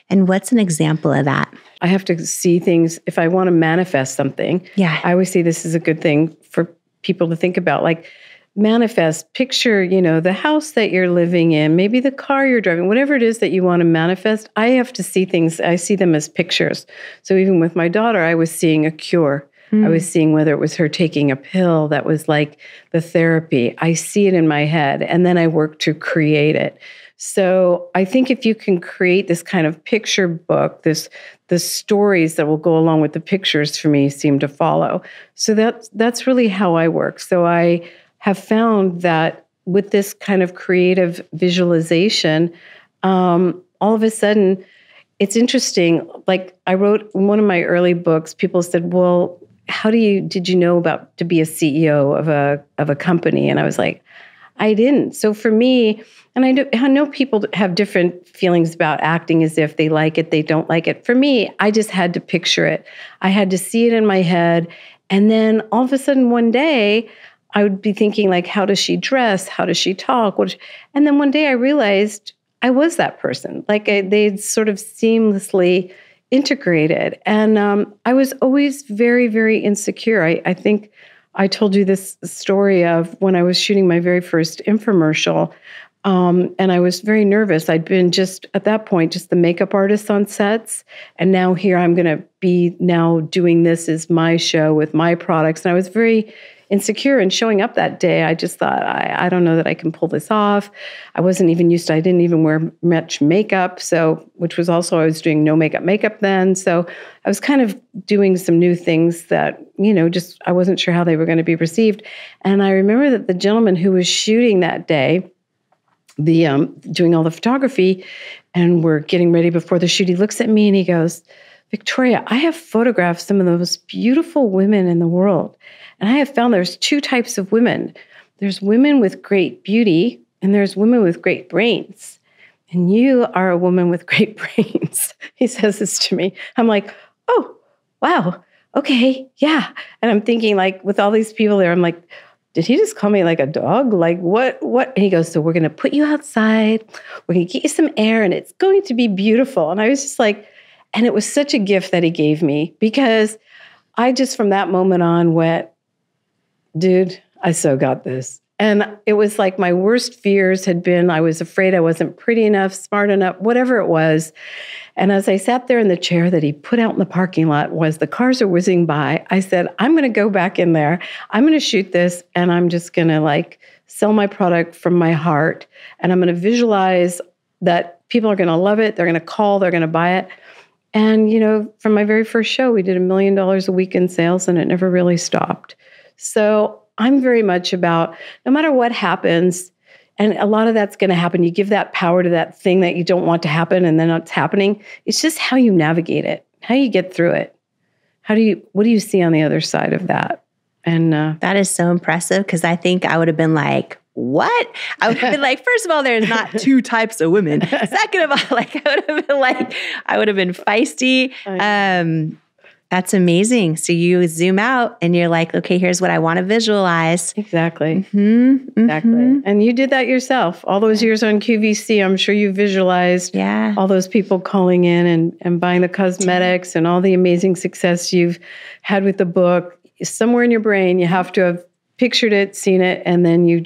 And what's an example of that? I have to see things. If I want to manifest something, I always say this is a good thing for people to think about. Like manifest, picture, you know, the house that you're living in, maybe the car you're driving, whatever it is that you want to manifest. I have to see things. I see them as pictures. So even with my daughter, I was seeing a cure. I was seeing whether it was her taking a pill that was like the therapy. I see it in my head, and then I work to create it. So I think if you can create this kind of picture book, the stories that will go along with the pictures for me seem to follow. So that's really how I work. So I have found that with this kind of creative visualization, all of a sudden, it's interesting. Like I wrote in one of my early books, people said, well, did you know about to be a CEO of a company? And I was like, I didn't. So for me, and I know people have different feelings about acting, as if they like it, they don't like it. For me, I just had to picture it. I had to see it in my head. And then all of a sudden one day, I would be thinking like, how does she dress? How does she talk? And then one day I realized I was that person. Like they'd sort of seamlessly integrated. And I was always very, very insecure. I think I told you this story of when I was shooting my very first infomercial, and I was very nervous. I'd been just, at that point, just the makeup artist on sets. And now here I'm going to be now doing this as my show with my products. And I was very insecure. And showing up that day, I just thought, I don't know that I can pull this off. I wasn't even used to, I didn't even wear much makeup. So, which was also, I was doing no makeup then. So I was kind of doing some new things that, you know, just, I wasn't sure how they were going to be received. And I remember that the gentleman who was shooting that day, doing all the photography, and we're getting ready before the shoot, he looks at me and he goes, Victoria, I have photographed some of the most beautiful women in the world. And I have found there's two types of women. There's women with great beauty, and there's women with great brains. And you are a woman with great brains. He says this to me. I'm like, oh, wow, okay, yeah. And I'm thinking like with all these people there, I'm like, did he just call me like a dog? Like what? And he goes, so we're going to put you outside. We're going to get you some air, and it's going to be beautiful. And I was just like, and it was such a gift that he gave me, because I just from that moment on went, dude, I so got this. And it was like my worst fears had been, I was afraid I wasn't pretty enough, smart enough, whatever it was. And as I sat there in the chair that he put out in the parking lot, was the cars are whizzing by, I said, I'm going to go back in there. I'm going to shoot this, and I'm just going to like sell my product from my heart. And I'm going to visualize that people are going to love it. They're going to call, they're going to buy it. And, you know, from my very first show, we did $1 million a week in sales, and it never really stopped. So I'm very much about, no matter what happens, and a lot of that's going to happen, you give that power to that thing that you don't want to happen, and then it's happening. It's just how you navigate it, how you get through it. What do you see on the other side of that? And that is so impressive, because I think I would have been like, what? I would have been like, first of all, there's not two types of women. Second of all, like I would have been feisty. That's amazing. So you zoom out and you're like, okay, here's what I want to visualize. Exactly. Mm-hmm. Exactly. And you did that yourself. All those years on QVC, I'm sure you visualized all those people calling in and buying the cosmetics and all the amazing success you've had with the book. Somewhere in your brain, you have to have pictured it, seen it, and then you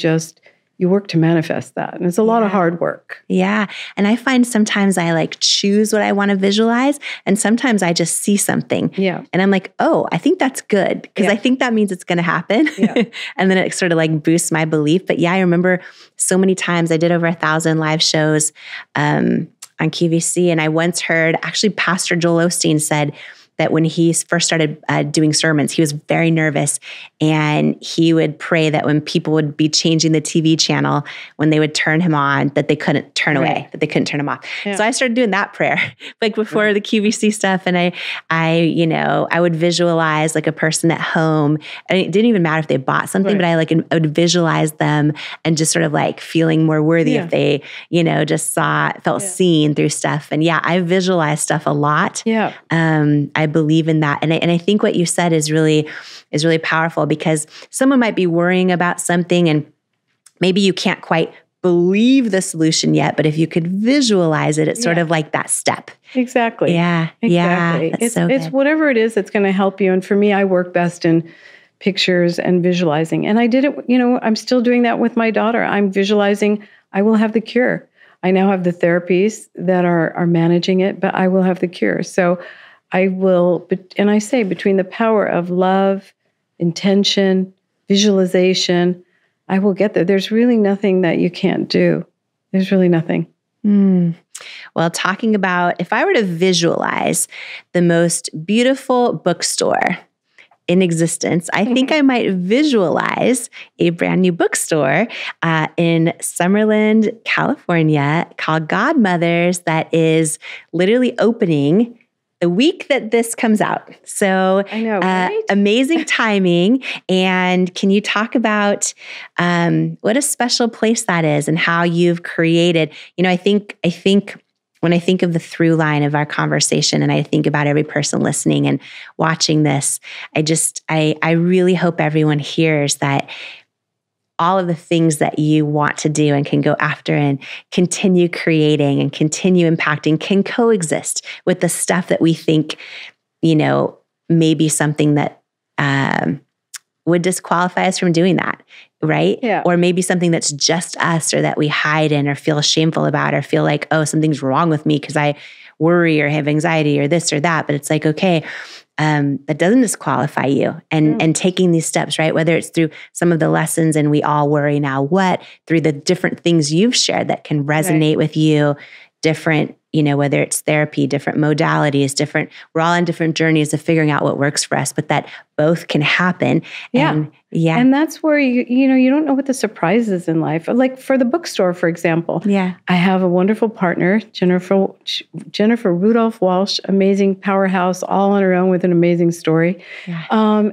work to manifest that. And it's a lot of hard work. Yeah. And I find sometimes I like choose what I want to visualize, and sometimes I just see something. Yeah. And I'm like, oh, I think that's good, because I think that means it's going to happen. Yeah. And then it sort of like boosts my belief. But yeah, I remember so many times I did over 1,000 live shows on QVC. And I once heard, actually Pastor Joel Osteen said, that when he first started doing sermons, he was very nervous, and he would pray that when people would be changing the TV channel, when they would turn him on, that they couldn't turn away, that they couldn't turn him off. Yeah. So I started doing that prayer, like before the QVC stuff. And I would visualize like a person at home, and it didn't even matter if they bought something, but I would visualize them and just sort of like feeling more worthy if they, just felt seen through stuff. And yeah, I visualize stuff a lot. Yeah. I believe in that. And I think what you said is really powerful, because someone might be worrying about something and maybe you can't quite believe the solution yet, but if you could visualize it, it's sort of like that step. Exactly. Yeah. Exactly. Yeah. It's whatever it is that's going to help you. And for me, I work best in pictures and visualizing. And I did it, I'm still doing that with my daughter. I'm visualizing, I will have the cure. I now have the therapies that are managing it, but I will have the cure. So I will, and I say, between the power of love, intention, visualization, I will get there. There's really nothing that you can't do. There's really nothing. Mm. Well, talking about, if I were to visualize the most beautiful bookstore in existence, I think I might visualize a brand new bookstore in Summerland, California, called Godmother's, that is literally opening the week that this comes out. So I know, right? Amazing timing. And can you talk about what a special place that is and how you've created, I think when I think of the through line of our conversation, and I think about every person listening and watching this, I really hope everyone hears that all of the things that you want to do and can go after and continue creating and continue impacting can coexist with the stuff that we think, may be something that would disqualify us from doing that, right? Yeah. Or maybe something that's just us, or that we hide in or feel shameful about, or feel like, oh, something's wrong with me because I worry or have anxiety or this or that. But it's like, okay, that doesn't disqualify you. And taking these steps, right? Whether it's through some of the lessons and We All Worry, Now What, through the different things you've shared that can resonate with you, different, whether it's therapy, different modalities, we're all on different journeys of figuring out what works for us, but that both can happen. Yeah. And that's where, you don't know what the surprise is in life. Like for the bookstore, for example, I have a wonderful partner, Jennifer Rudolph Walsh, amazing powerhouse, all on her own with an amazing story. Yeah.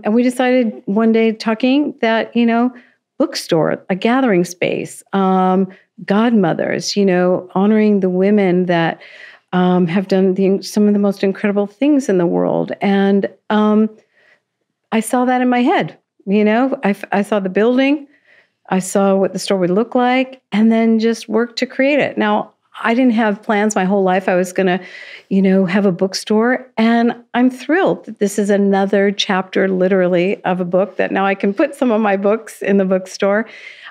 And we decided one day talking that, bookstore, a gathering space, Godmothers, honoring the women that have done some of the most incredible things in the world. And I saw that in my head. I saw the building, I saw what the store would look like, and then just worked to create it. Now, I didn't have plans my whole life. I was going to, you know, have a bookstore. And I'm thrilled that this is another chapter, literally, of a book that now I can put some of my books in the bookstore.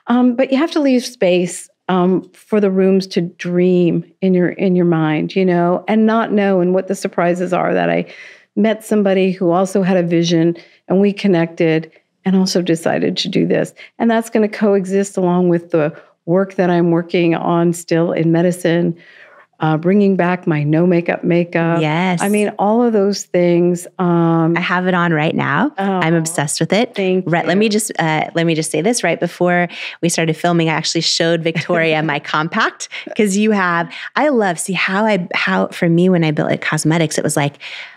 But you have to leave space for the rooms to dream in your mind, you know, and not know and what the surprises are that I met somebody who also had a vision and we connected and also decided to do this. And that's going to coexist along with the work that I'm working on still in medicine, bringing back my no makeup. Yes. I mean, all of those things. I have it on right now. Oh, I'm obsessed with it. Thank you. Let me just say this. Right before we started filming, I actually showed Victoria my compact, because for me, when I built It Cosmetics, it was like,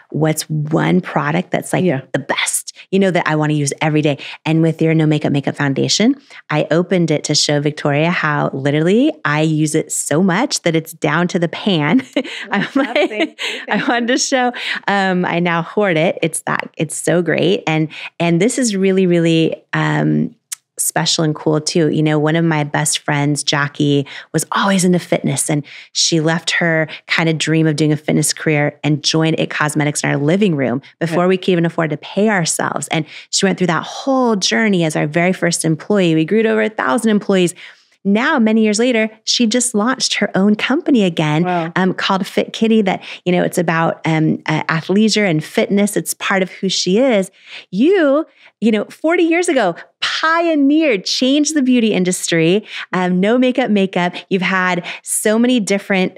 what's one product that's like the best, you know, that I want to use every day? And with your No Makeup Foundation, I opened it to show Victoria how literally I use it so much that it's down to the pan. I wanted to show, I now hoard it. It's so great. And this is really, really, special and cool too. You know, one of my best friends, Jackie, was always into fitness, and she left her kind of dream of doing a fitness career and joined It Cosmetics in our living room before we could even afford to pay ourselves. And she went through that whole journey as our very first employee. We grew to over 1,000 employees. Now, many years later, she just launched her own company again, called Fit Kitty. That, you know, it's about athleisure and fitness. It's part of who she is. You know, 40 years ago, pioneered, changed the beauty industry. No makeup. You've had so many different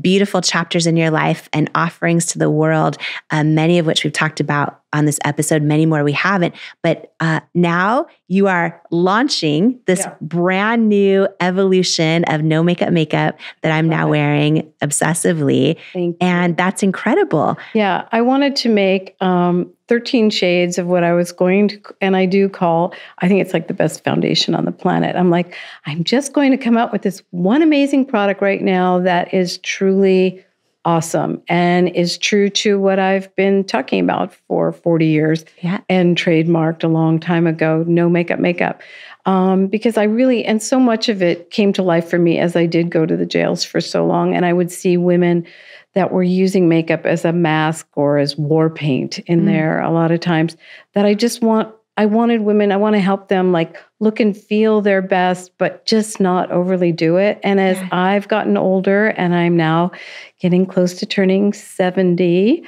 beautiful chapters in your life and offerings to the world, many of which we've talked about on this episode, many more we haven't. But now you are launching this brand new evolution of No Makeup that I'm now wearing obsessively. And that's incredible. Yeah, I wanted to make 13 shades of what I was going to, and I do call, I think it's like the best foundation on the planet. I'm like, I'm just going to come out with this one amazing product right now that is truly awesome and is true to what I've been talking about for 40 years and trademarked a long time ago, No Makeup. Because I really, and so much of it came to life for me as I did go to the jails for so long, and I would see women that were using makeup as a mask or as war paint in there a lot of times, that I want to help them like look and feel their best, but just not overly do it. And as I've gotten older, and I'm now getting close to turning 70, you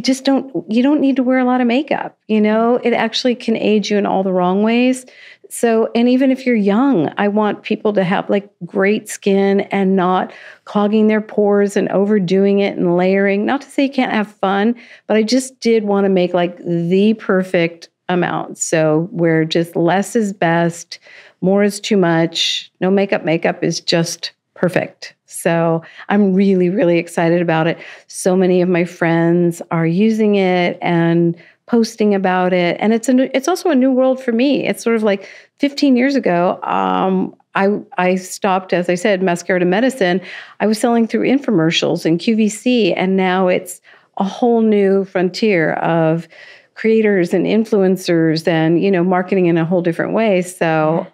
don't need to wear a lot of makeup. You know, it actually can age you in all the wrong ways. So, and even if you're young, I want people to have like great skin and not clogging their pores and overdoing it and layering. Not to say you can't have fun, but I just did want to make like the perfect amount. So where just less is best, more is too much. No makeup is just perfect. So I'm really, really excited about it. So many of my friends are using it and posting about it. And it's also a new world for me. It's sort of like 15 years ago, I stopped, as I said, mascara to medicine. I was selling through infomercials and QVC, and now it's a whole new frontier of creators and influencers and, you know, marketing in a whole different way. So,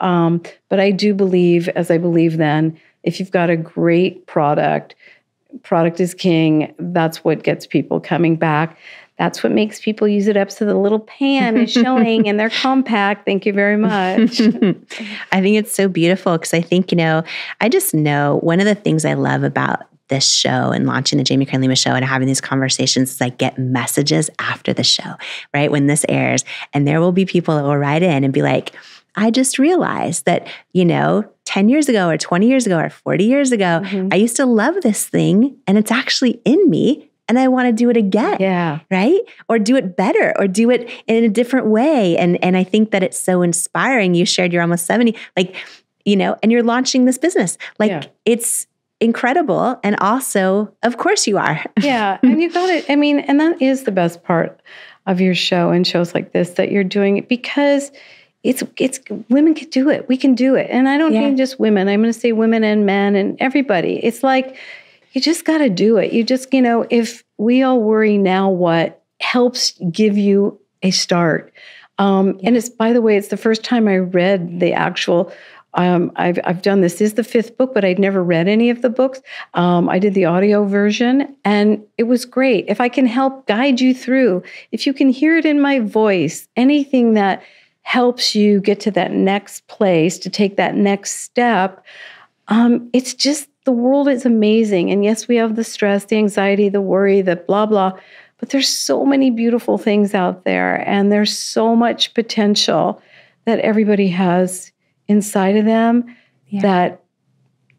but I do believe, as I believed then, if you've got a great product is king. That's what gets people coming back. That's what makes people use it up so the little pan is showing and they're compact. Thank you very much. I think it's so beautiful, because I think, you know, I just know one of the things I love about this show and launching the Jamie Kern Lima show and having these conversations is I get messages after the show, right? When this airs, and there will be people that will write in and be like, I just realized that, you know, 10 years ago or 20 years ago or 40 years ago, I used to love this thing and it's actually in me. And I want to do it again, right? Or do it better, or do it in a different way. And I think that it's so inspiring. You shared you're almost 70, like, you know, and you're launching this business. Like it's incredible. And also, of course you are. And you got it. I mean, and that is the best part of your show and shows like this, that you're doing it because it's women can do it. We can do it. And I don't mean just women. I'm going to say women and men and everybody. It's like, you just got to do it. You just, you know, if we all worry, now what helps give you a start. And it's, by the way, it's the first time I read the actual I've done this. This is the fifth book, but I'd never read any of the books. I did the audio version, and it was great. If I can help guide you through, if you can hear it in my voice, anything that helps you get to that next place, to take that next step, it's just the world is amazing. And yes, we have the stress, the anxiety, the worry, the blah, blah, but there's so many beautiful things out there, and there's so much potential that everybody has inside of them. Yeah. That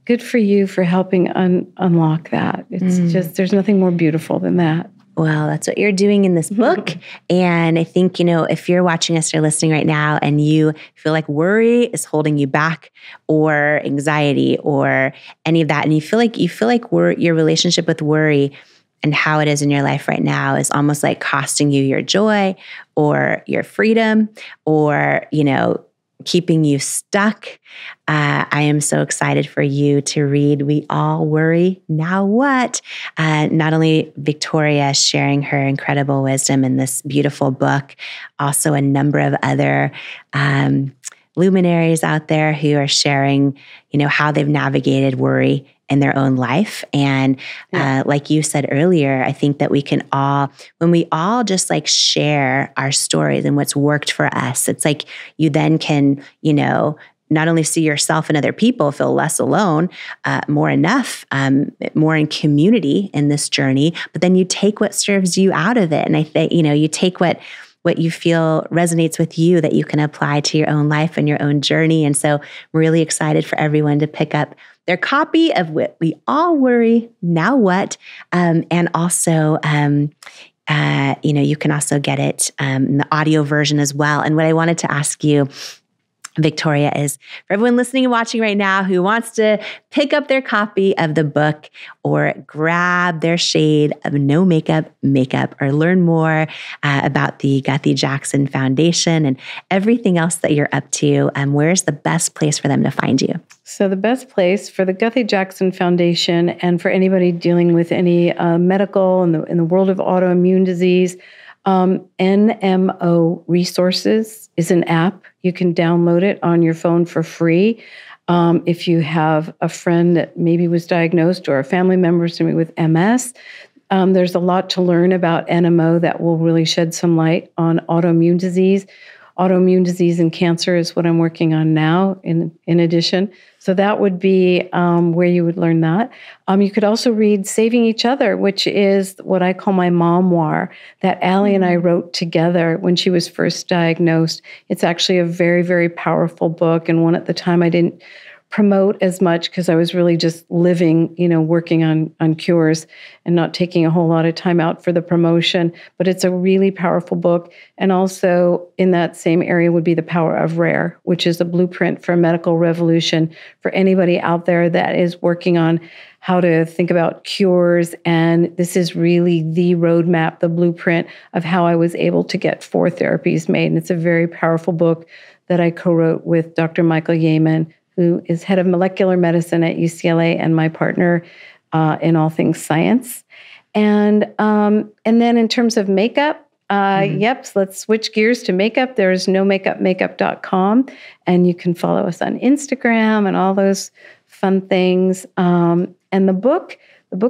good for you for helping unlock that. It's just, there's nothing more beautiful than that. Well, that's what you're doing in this book. And I think, you know, if you're watching us or listening right now and you feel like worry is holding you back, or anxiety or any of that, and you feel like your relationship with worry and how it is in your life right now is almost like costing you your joy or your freedom, or, you know, keeping you stuck. I am so excited for you to read We All Worry, Now What? Not only Victoria sharing her incredible wisdom in this beautiful book, also a number of other luminaries out there who are sharing, you know, how they've navigated worry in their own life. And like you said earlier, I think that we can all, when we all just like share our stories and what's worked for us, it's like you then can, you know, not only see yourself and other people, feel less alone, more enough, more in community in this journey, but then you take what serves you out of it. And I think, you know, you take what you feel resonates with you that you can apply to your own life and your own journey. And so I'm really excited for everyone to pick up their copy of We All Worry, Now What? And also, you know, you can also get it in the audio version as well. And what I wanted to ask you, Victoria, is for everyone listening and watching right now who wants to pick up their copy of the book or grab their shade of No Makeup Makeup, or learn more about the Guthy Jackson Foundation and everything else that you're up to, where's the best place for them to find you? So the best place for the Guthy Jackson Foundation, and for anybody dealing with any medical in the world of autoimmune disease, NMO Resources is an app. You can download it on your phone for free. If you have a friend that maybe was diagnosed, or a family member with MS, there's a lot to learn about NMO that will really shed some light on autoimmune disease. Autoimmune disease and cancer is what I'm working on now in addition. So that would be where you would learn that. You could also read Saving Each Other, which is what I call my memoir that Allie and I wrote together when she was first diagnosed. It's actually a very, very powerful book, and one at the time I didn't promote as much because I was really just living, you know, working on cures and not taking a whole lot of time out for the promotion. But it's a really powerful book. And also in that same area would be The Power of Rare, which is a blueprint for a medical revolution for anybody out there that is working on how to think about cures. And this is really the roadmap, the blueprint of how I was able to get 4 therapies made. And it's a very powerful book that I co-wrote with Dr. Michael Yeaman, who is head of molecular medicine at UCLA and my partner in all things science. And then in terms of makeup, so let's switch gears to makeup. There's nomakeupmakeup.com, and you can follow us on Instagram and all those fun things. And the book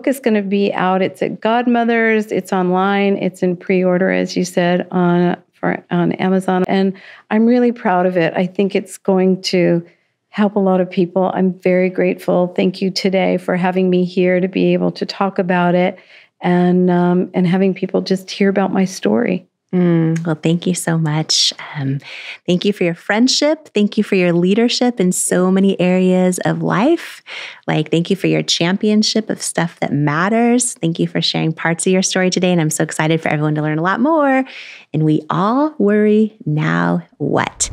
is going to be out. It's at Godmother's. It's online. It's in pre-order, as you said, on Amazon. And I'm really proud of it. I think it's going to help a lot of people. I'm very grateful. Thank you today for having me here to be able to talk about it, and having people just hear about my story. Well, thank you so much. Thank you for your friendship. Thank you for your leadership in so many areas of life. Thank you for your championship of stuff that matters. Thank you for sharing parts of your story today. And I'm so excited for everyone to learn a lot more. And we all worry, now what?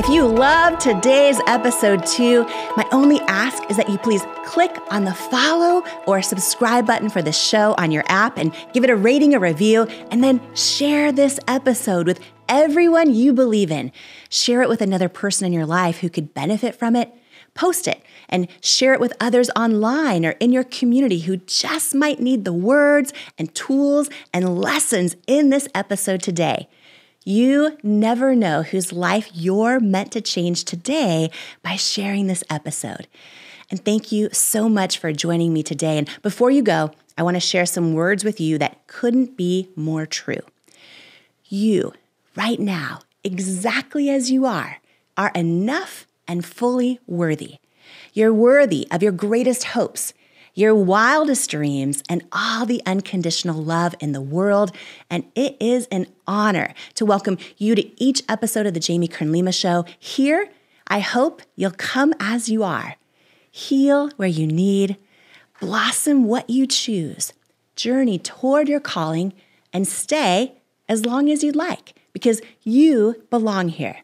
If you loved today's episode too, my only ask is that you please click on the follow or subscribe button for the show on your app, and give it a rating, a review, and then share this episode with everyone you believe in. Share it with another person in your life who could benefit from it. Post it and share it with others online or in your community who just might need the words and tools and lessons in this episode today. You never know whose life you're meant to change today by sharing this episode. And thank you so much for joining me today. And before you go, I want to share some words with you that couldn't be more true. You, right now, exactly as you are enough and fully worthy. You're worthy of your greatest hopes, your wildest dreams, and all the unconditional love in the world. And it is an honor to welcome you to each episode of The Jamie Kern Lima Show. Here, I hope you'll come as you are. Heal where you need, blossom what you choose, journey toward your calling, and stay as long as you'd like, because you belong here.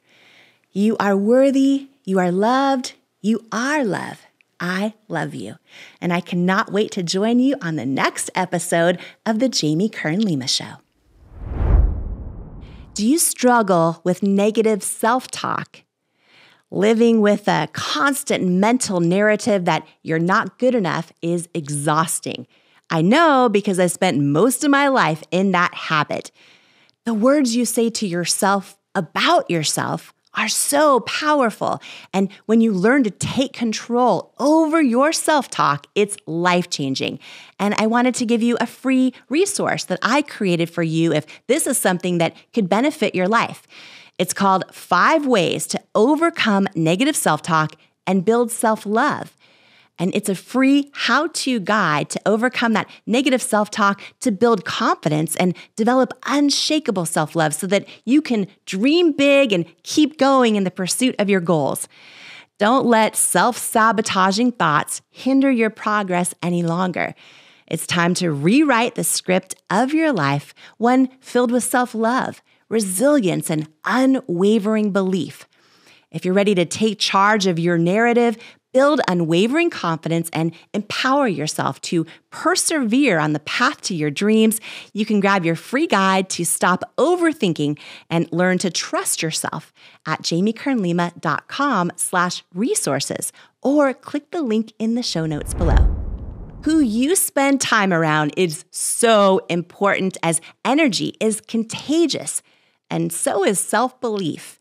You are worthy, you are loved, you are love. I love you. And I cannot wait to join you on the next episode of The Jamie Kern Lima Show. Do you struggle with negative self-talk? Living with a constant mental narrative that you're not good enough is exhausting. I know, because I spent most of my life in that habit. The words you say to yourself about yourself are so powerful. And when you learn to take control over your self-talk, it's life-changing. And I wanted to give you a free resource that I created for you if this is something that could benefit your life. It's called 5 Ways to Overcome Negative Self-Talk and Build Self-Love. And it's a free how-to guide to overcome that negative self-talk, to build confidence and develop unshakable self-love so that you can dream big and keep going in the pursuit of your goals. Don't let self-sabotaging thoughts hinder your progress any longer. It's time to rewrite the script of your life, one filled with self-love, resilience, and unwavering belief. If you're ready to take charge of your narrative, build unwavering confidence, and empower yourself to persevere on the path to your dreams, you can grab your free guide to stop overthinking and learn to trust yourself at jamiekernlima.com/resources, or click the link in the show notes below. Who you spend time around is so important, as energy is contagious, and so is self-belief.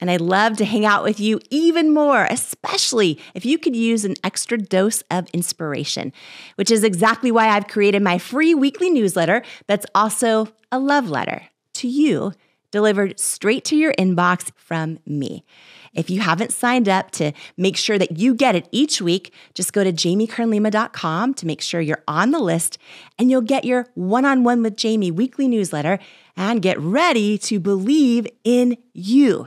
And I'd love to hang out with you even more, especially if you could use an extra dose of inspiration, which is exactly why I've created my free weekly newsletter that's also a love letter to you, delivered straight to your inbox from me. If you haven't signed up to make sure that you get it each week, just go to jamiekernlima.com to make sure you're on the list, and you'll get your One-on-One with Jamie weekly newsletter and get ready to believe in you.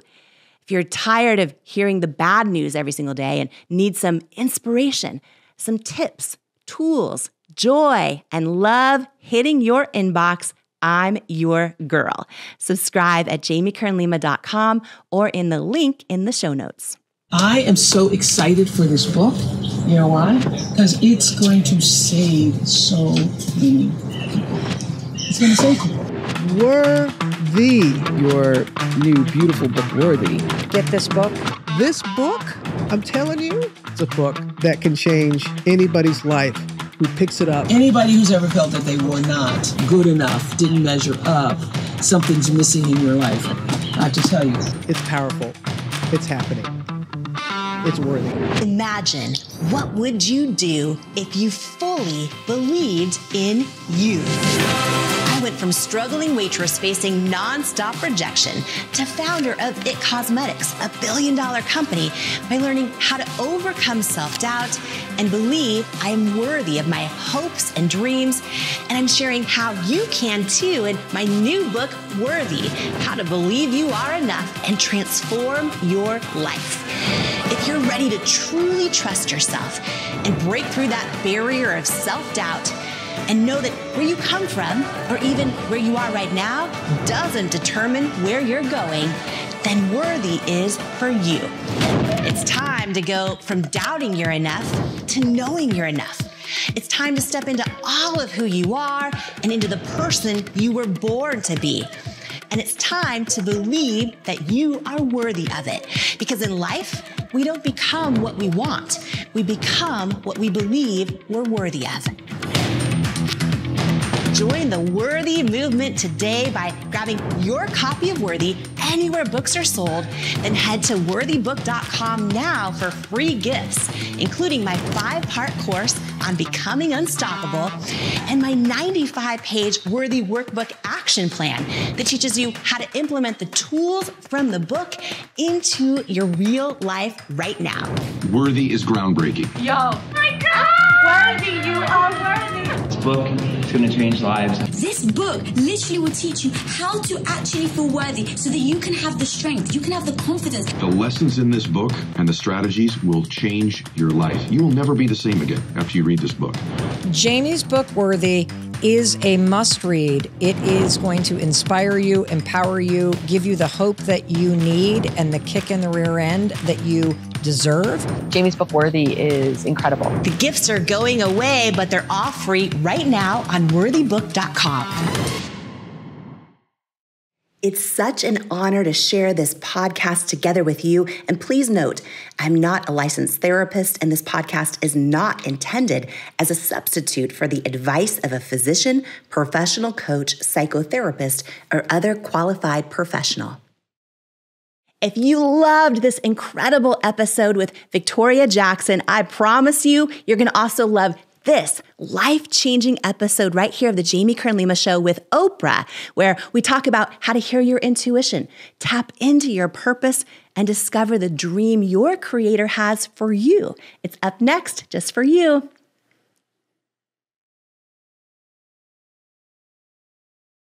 If you're tired of hearing the bad news every single day and need some inspiration, some tips, tools, joy, and love hitting your inbox, I'm your girl. Subscribe at jamiekernlima.com or in the link in the show notes. I am so excited for this book. You know why? Because it's going to save so many people. It's going to save people. Worthy, your new beautiful book, Worthy. Get this book. This book, I'm telling you, it's a book that can change anybody's life who picks it up. Anybody who's ever felt that they were not good enough, didn't measure up, something's missing in your life, I have to tell you. It's powerful. It's happening. It's worthy. Imagine, what would you do if you fully believed in you? I went from struggling waitress facing nonstop rejection to founder of It Cosmetics, a billion-dollar company, by learning how to overcome self-doubt and believe I am worthy of my hopes and dreams. And I'm sharing how you can too in my new book, Worthy, How to Believe You Are Enough and Transform Your Life. If you're ready to truly trust yourself and break through that barrier of self-doubt, and know that where you come from, or even where you are right now, doesn't determine where you're going, then Worthy is for you. It's time to go from doubting you're enough to knowing you're enough. It's time to step into all of who you are and into the person you were born to be. And it's time to believe that you are worthy of it. Because in life, we don't become what we want. We become what we believe we're worthy of. Join the Worthy movement today by grabbing your copy of Worthy anywhere books are sold. Then head to WorthyBook.com now for free gifts, including my 5-part course on becoming unstoppable and my 95-page Worthy workbook action plan that teaches you how to implement the tools from the book into your real life right now. Worthy is groundbreaking. Yo. Oh my God! Worthy, you are worthy. This book is going to change lives. This book literally will teach you how to actually feel worthy so that you can have the strength, you can have the confidence. The lessons in this book and the strategies will change your life. You will never be the same again after you read this book. Jamie's book, Worthy, is a must-read. It is going to inspire you, empower you, give you the hope that you need and the kick in the rear end that you deserve. Jamie's book, Worthy, is incredible. The gifts are going away, but they're all free right now on WorthyBook.com. It's such an honor to share this podcast together with you. And please note, I'm not a licensed therapist, and this podcast is not intended as a substitute for the advice of a physician, professional coach, psychotherapist, or other qualified professional. If you loved this incredible episode with Victoria Jackson, I promise you, you're going to also love this life-changing episode right here of the Jamie Kern Lima Show with Oprah, where we talk about how to hear your intuition, tap into your purpose, and discover the dream your creator has for you. It's up next, just for you.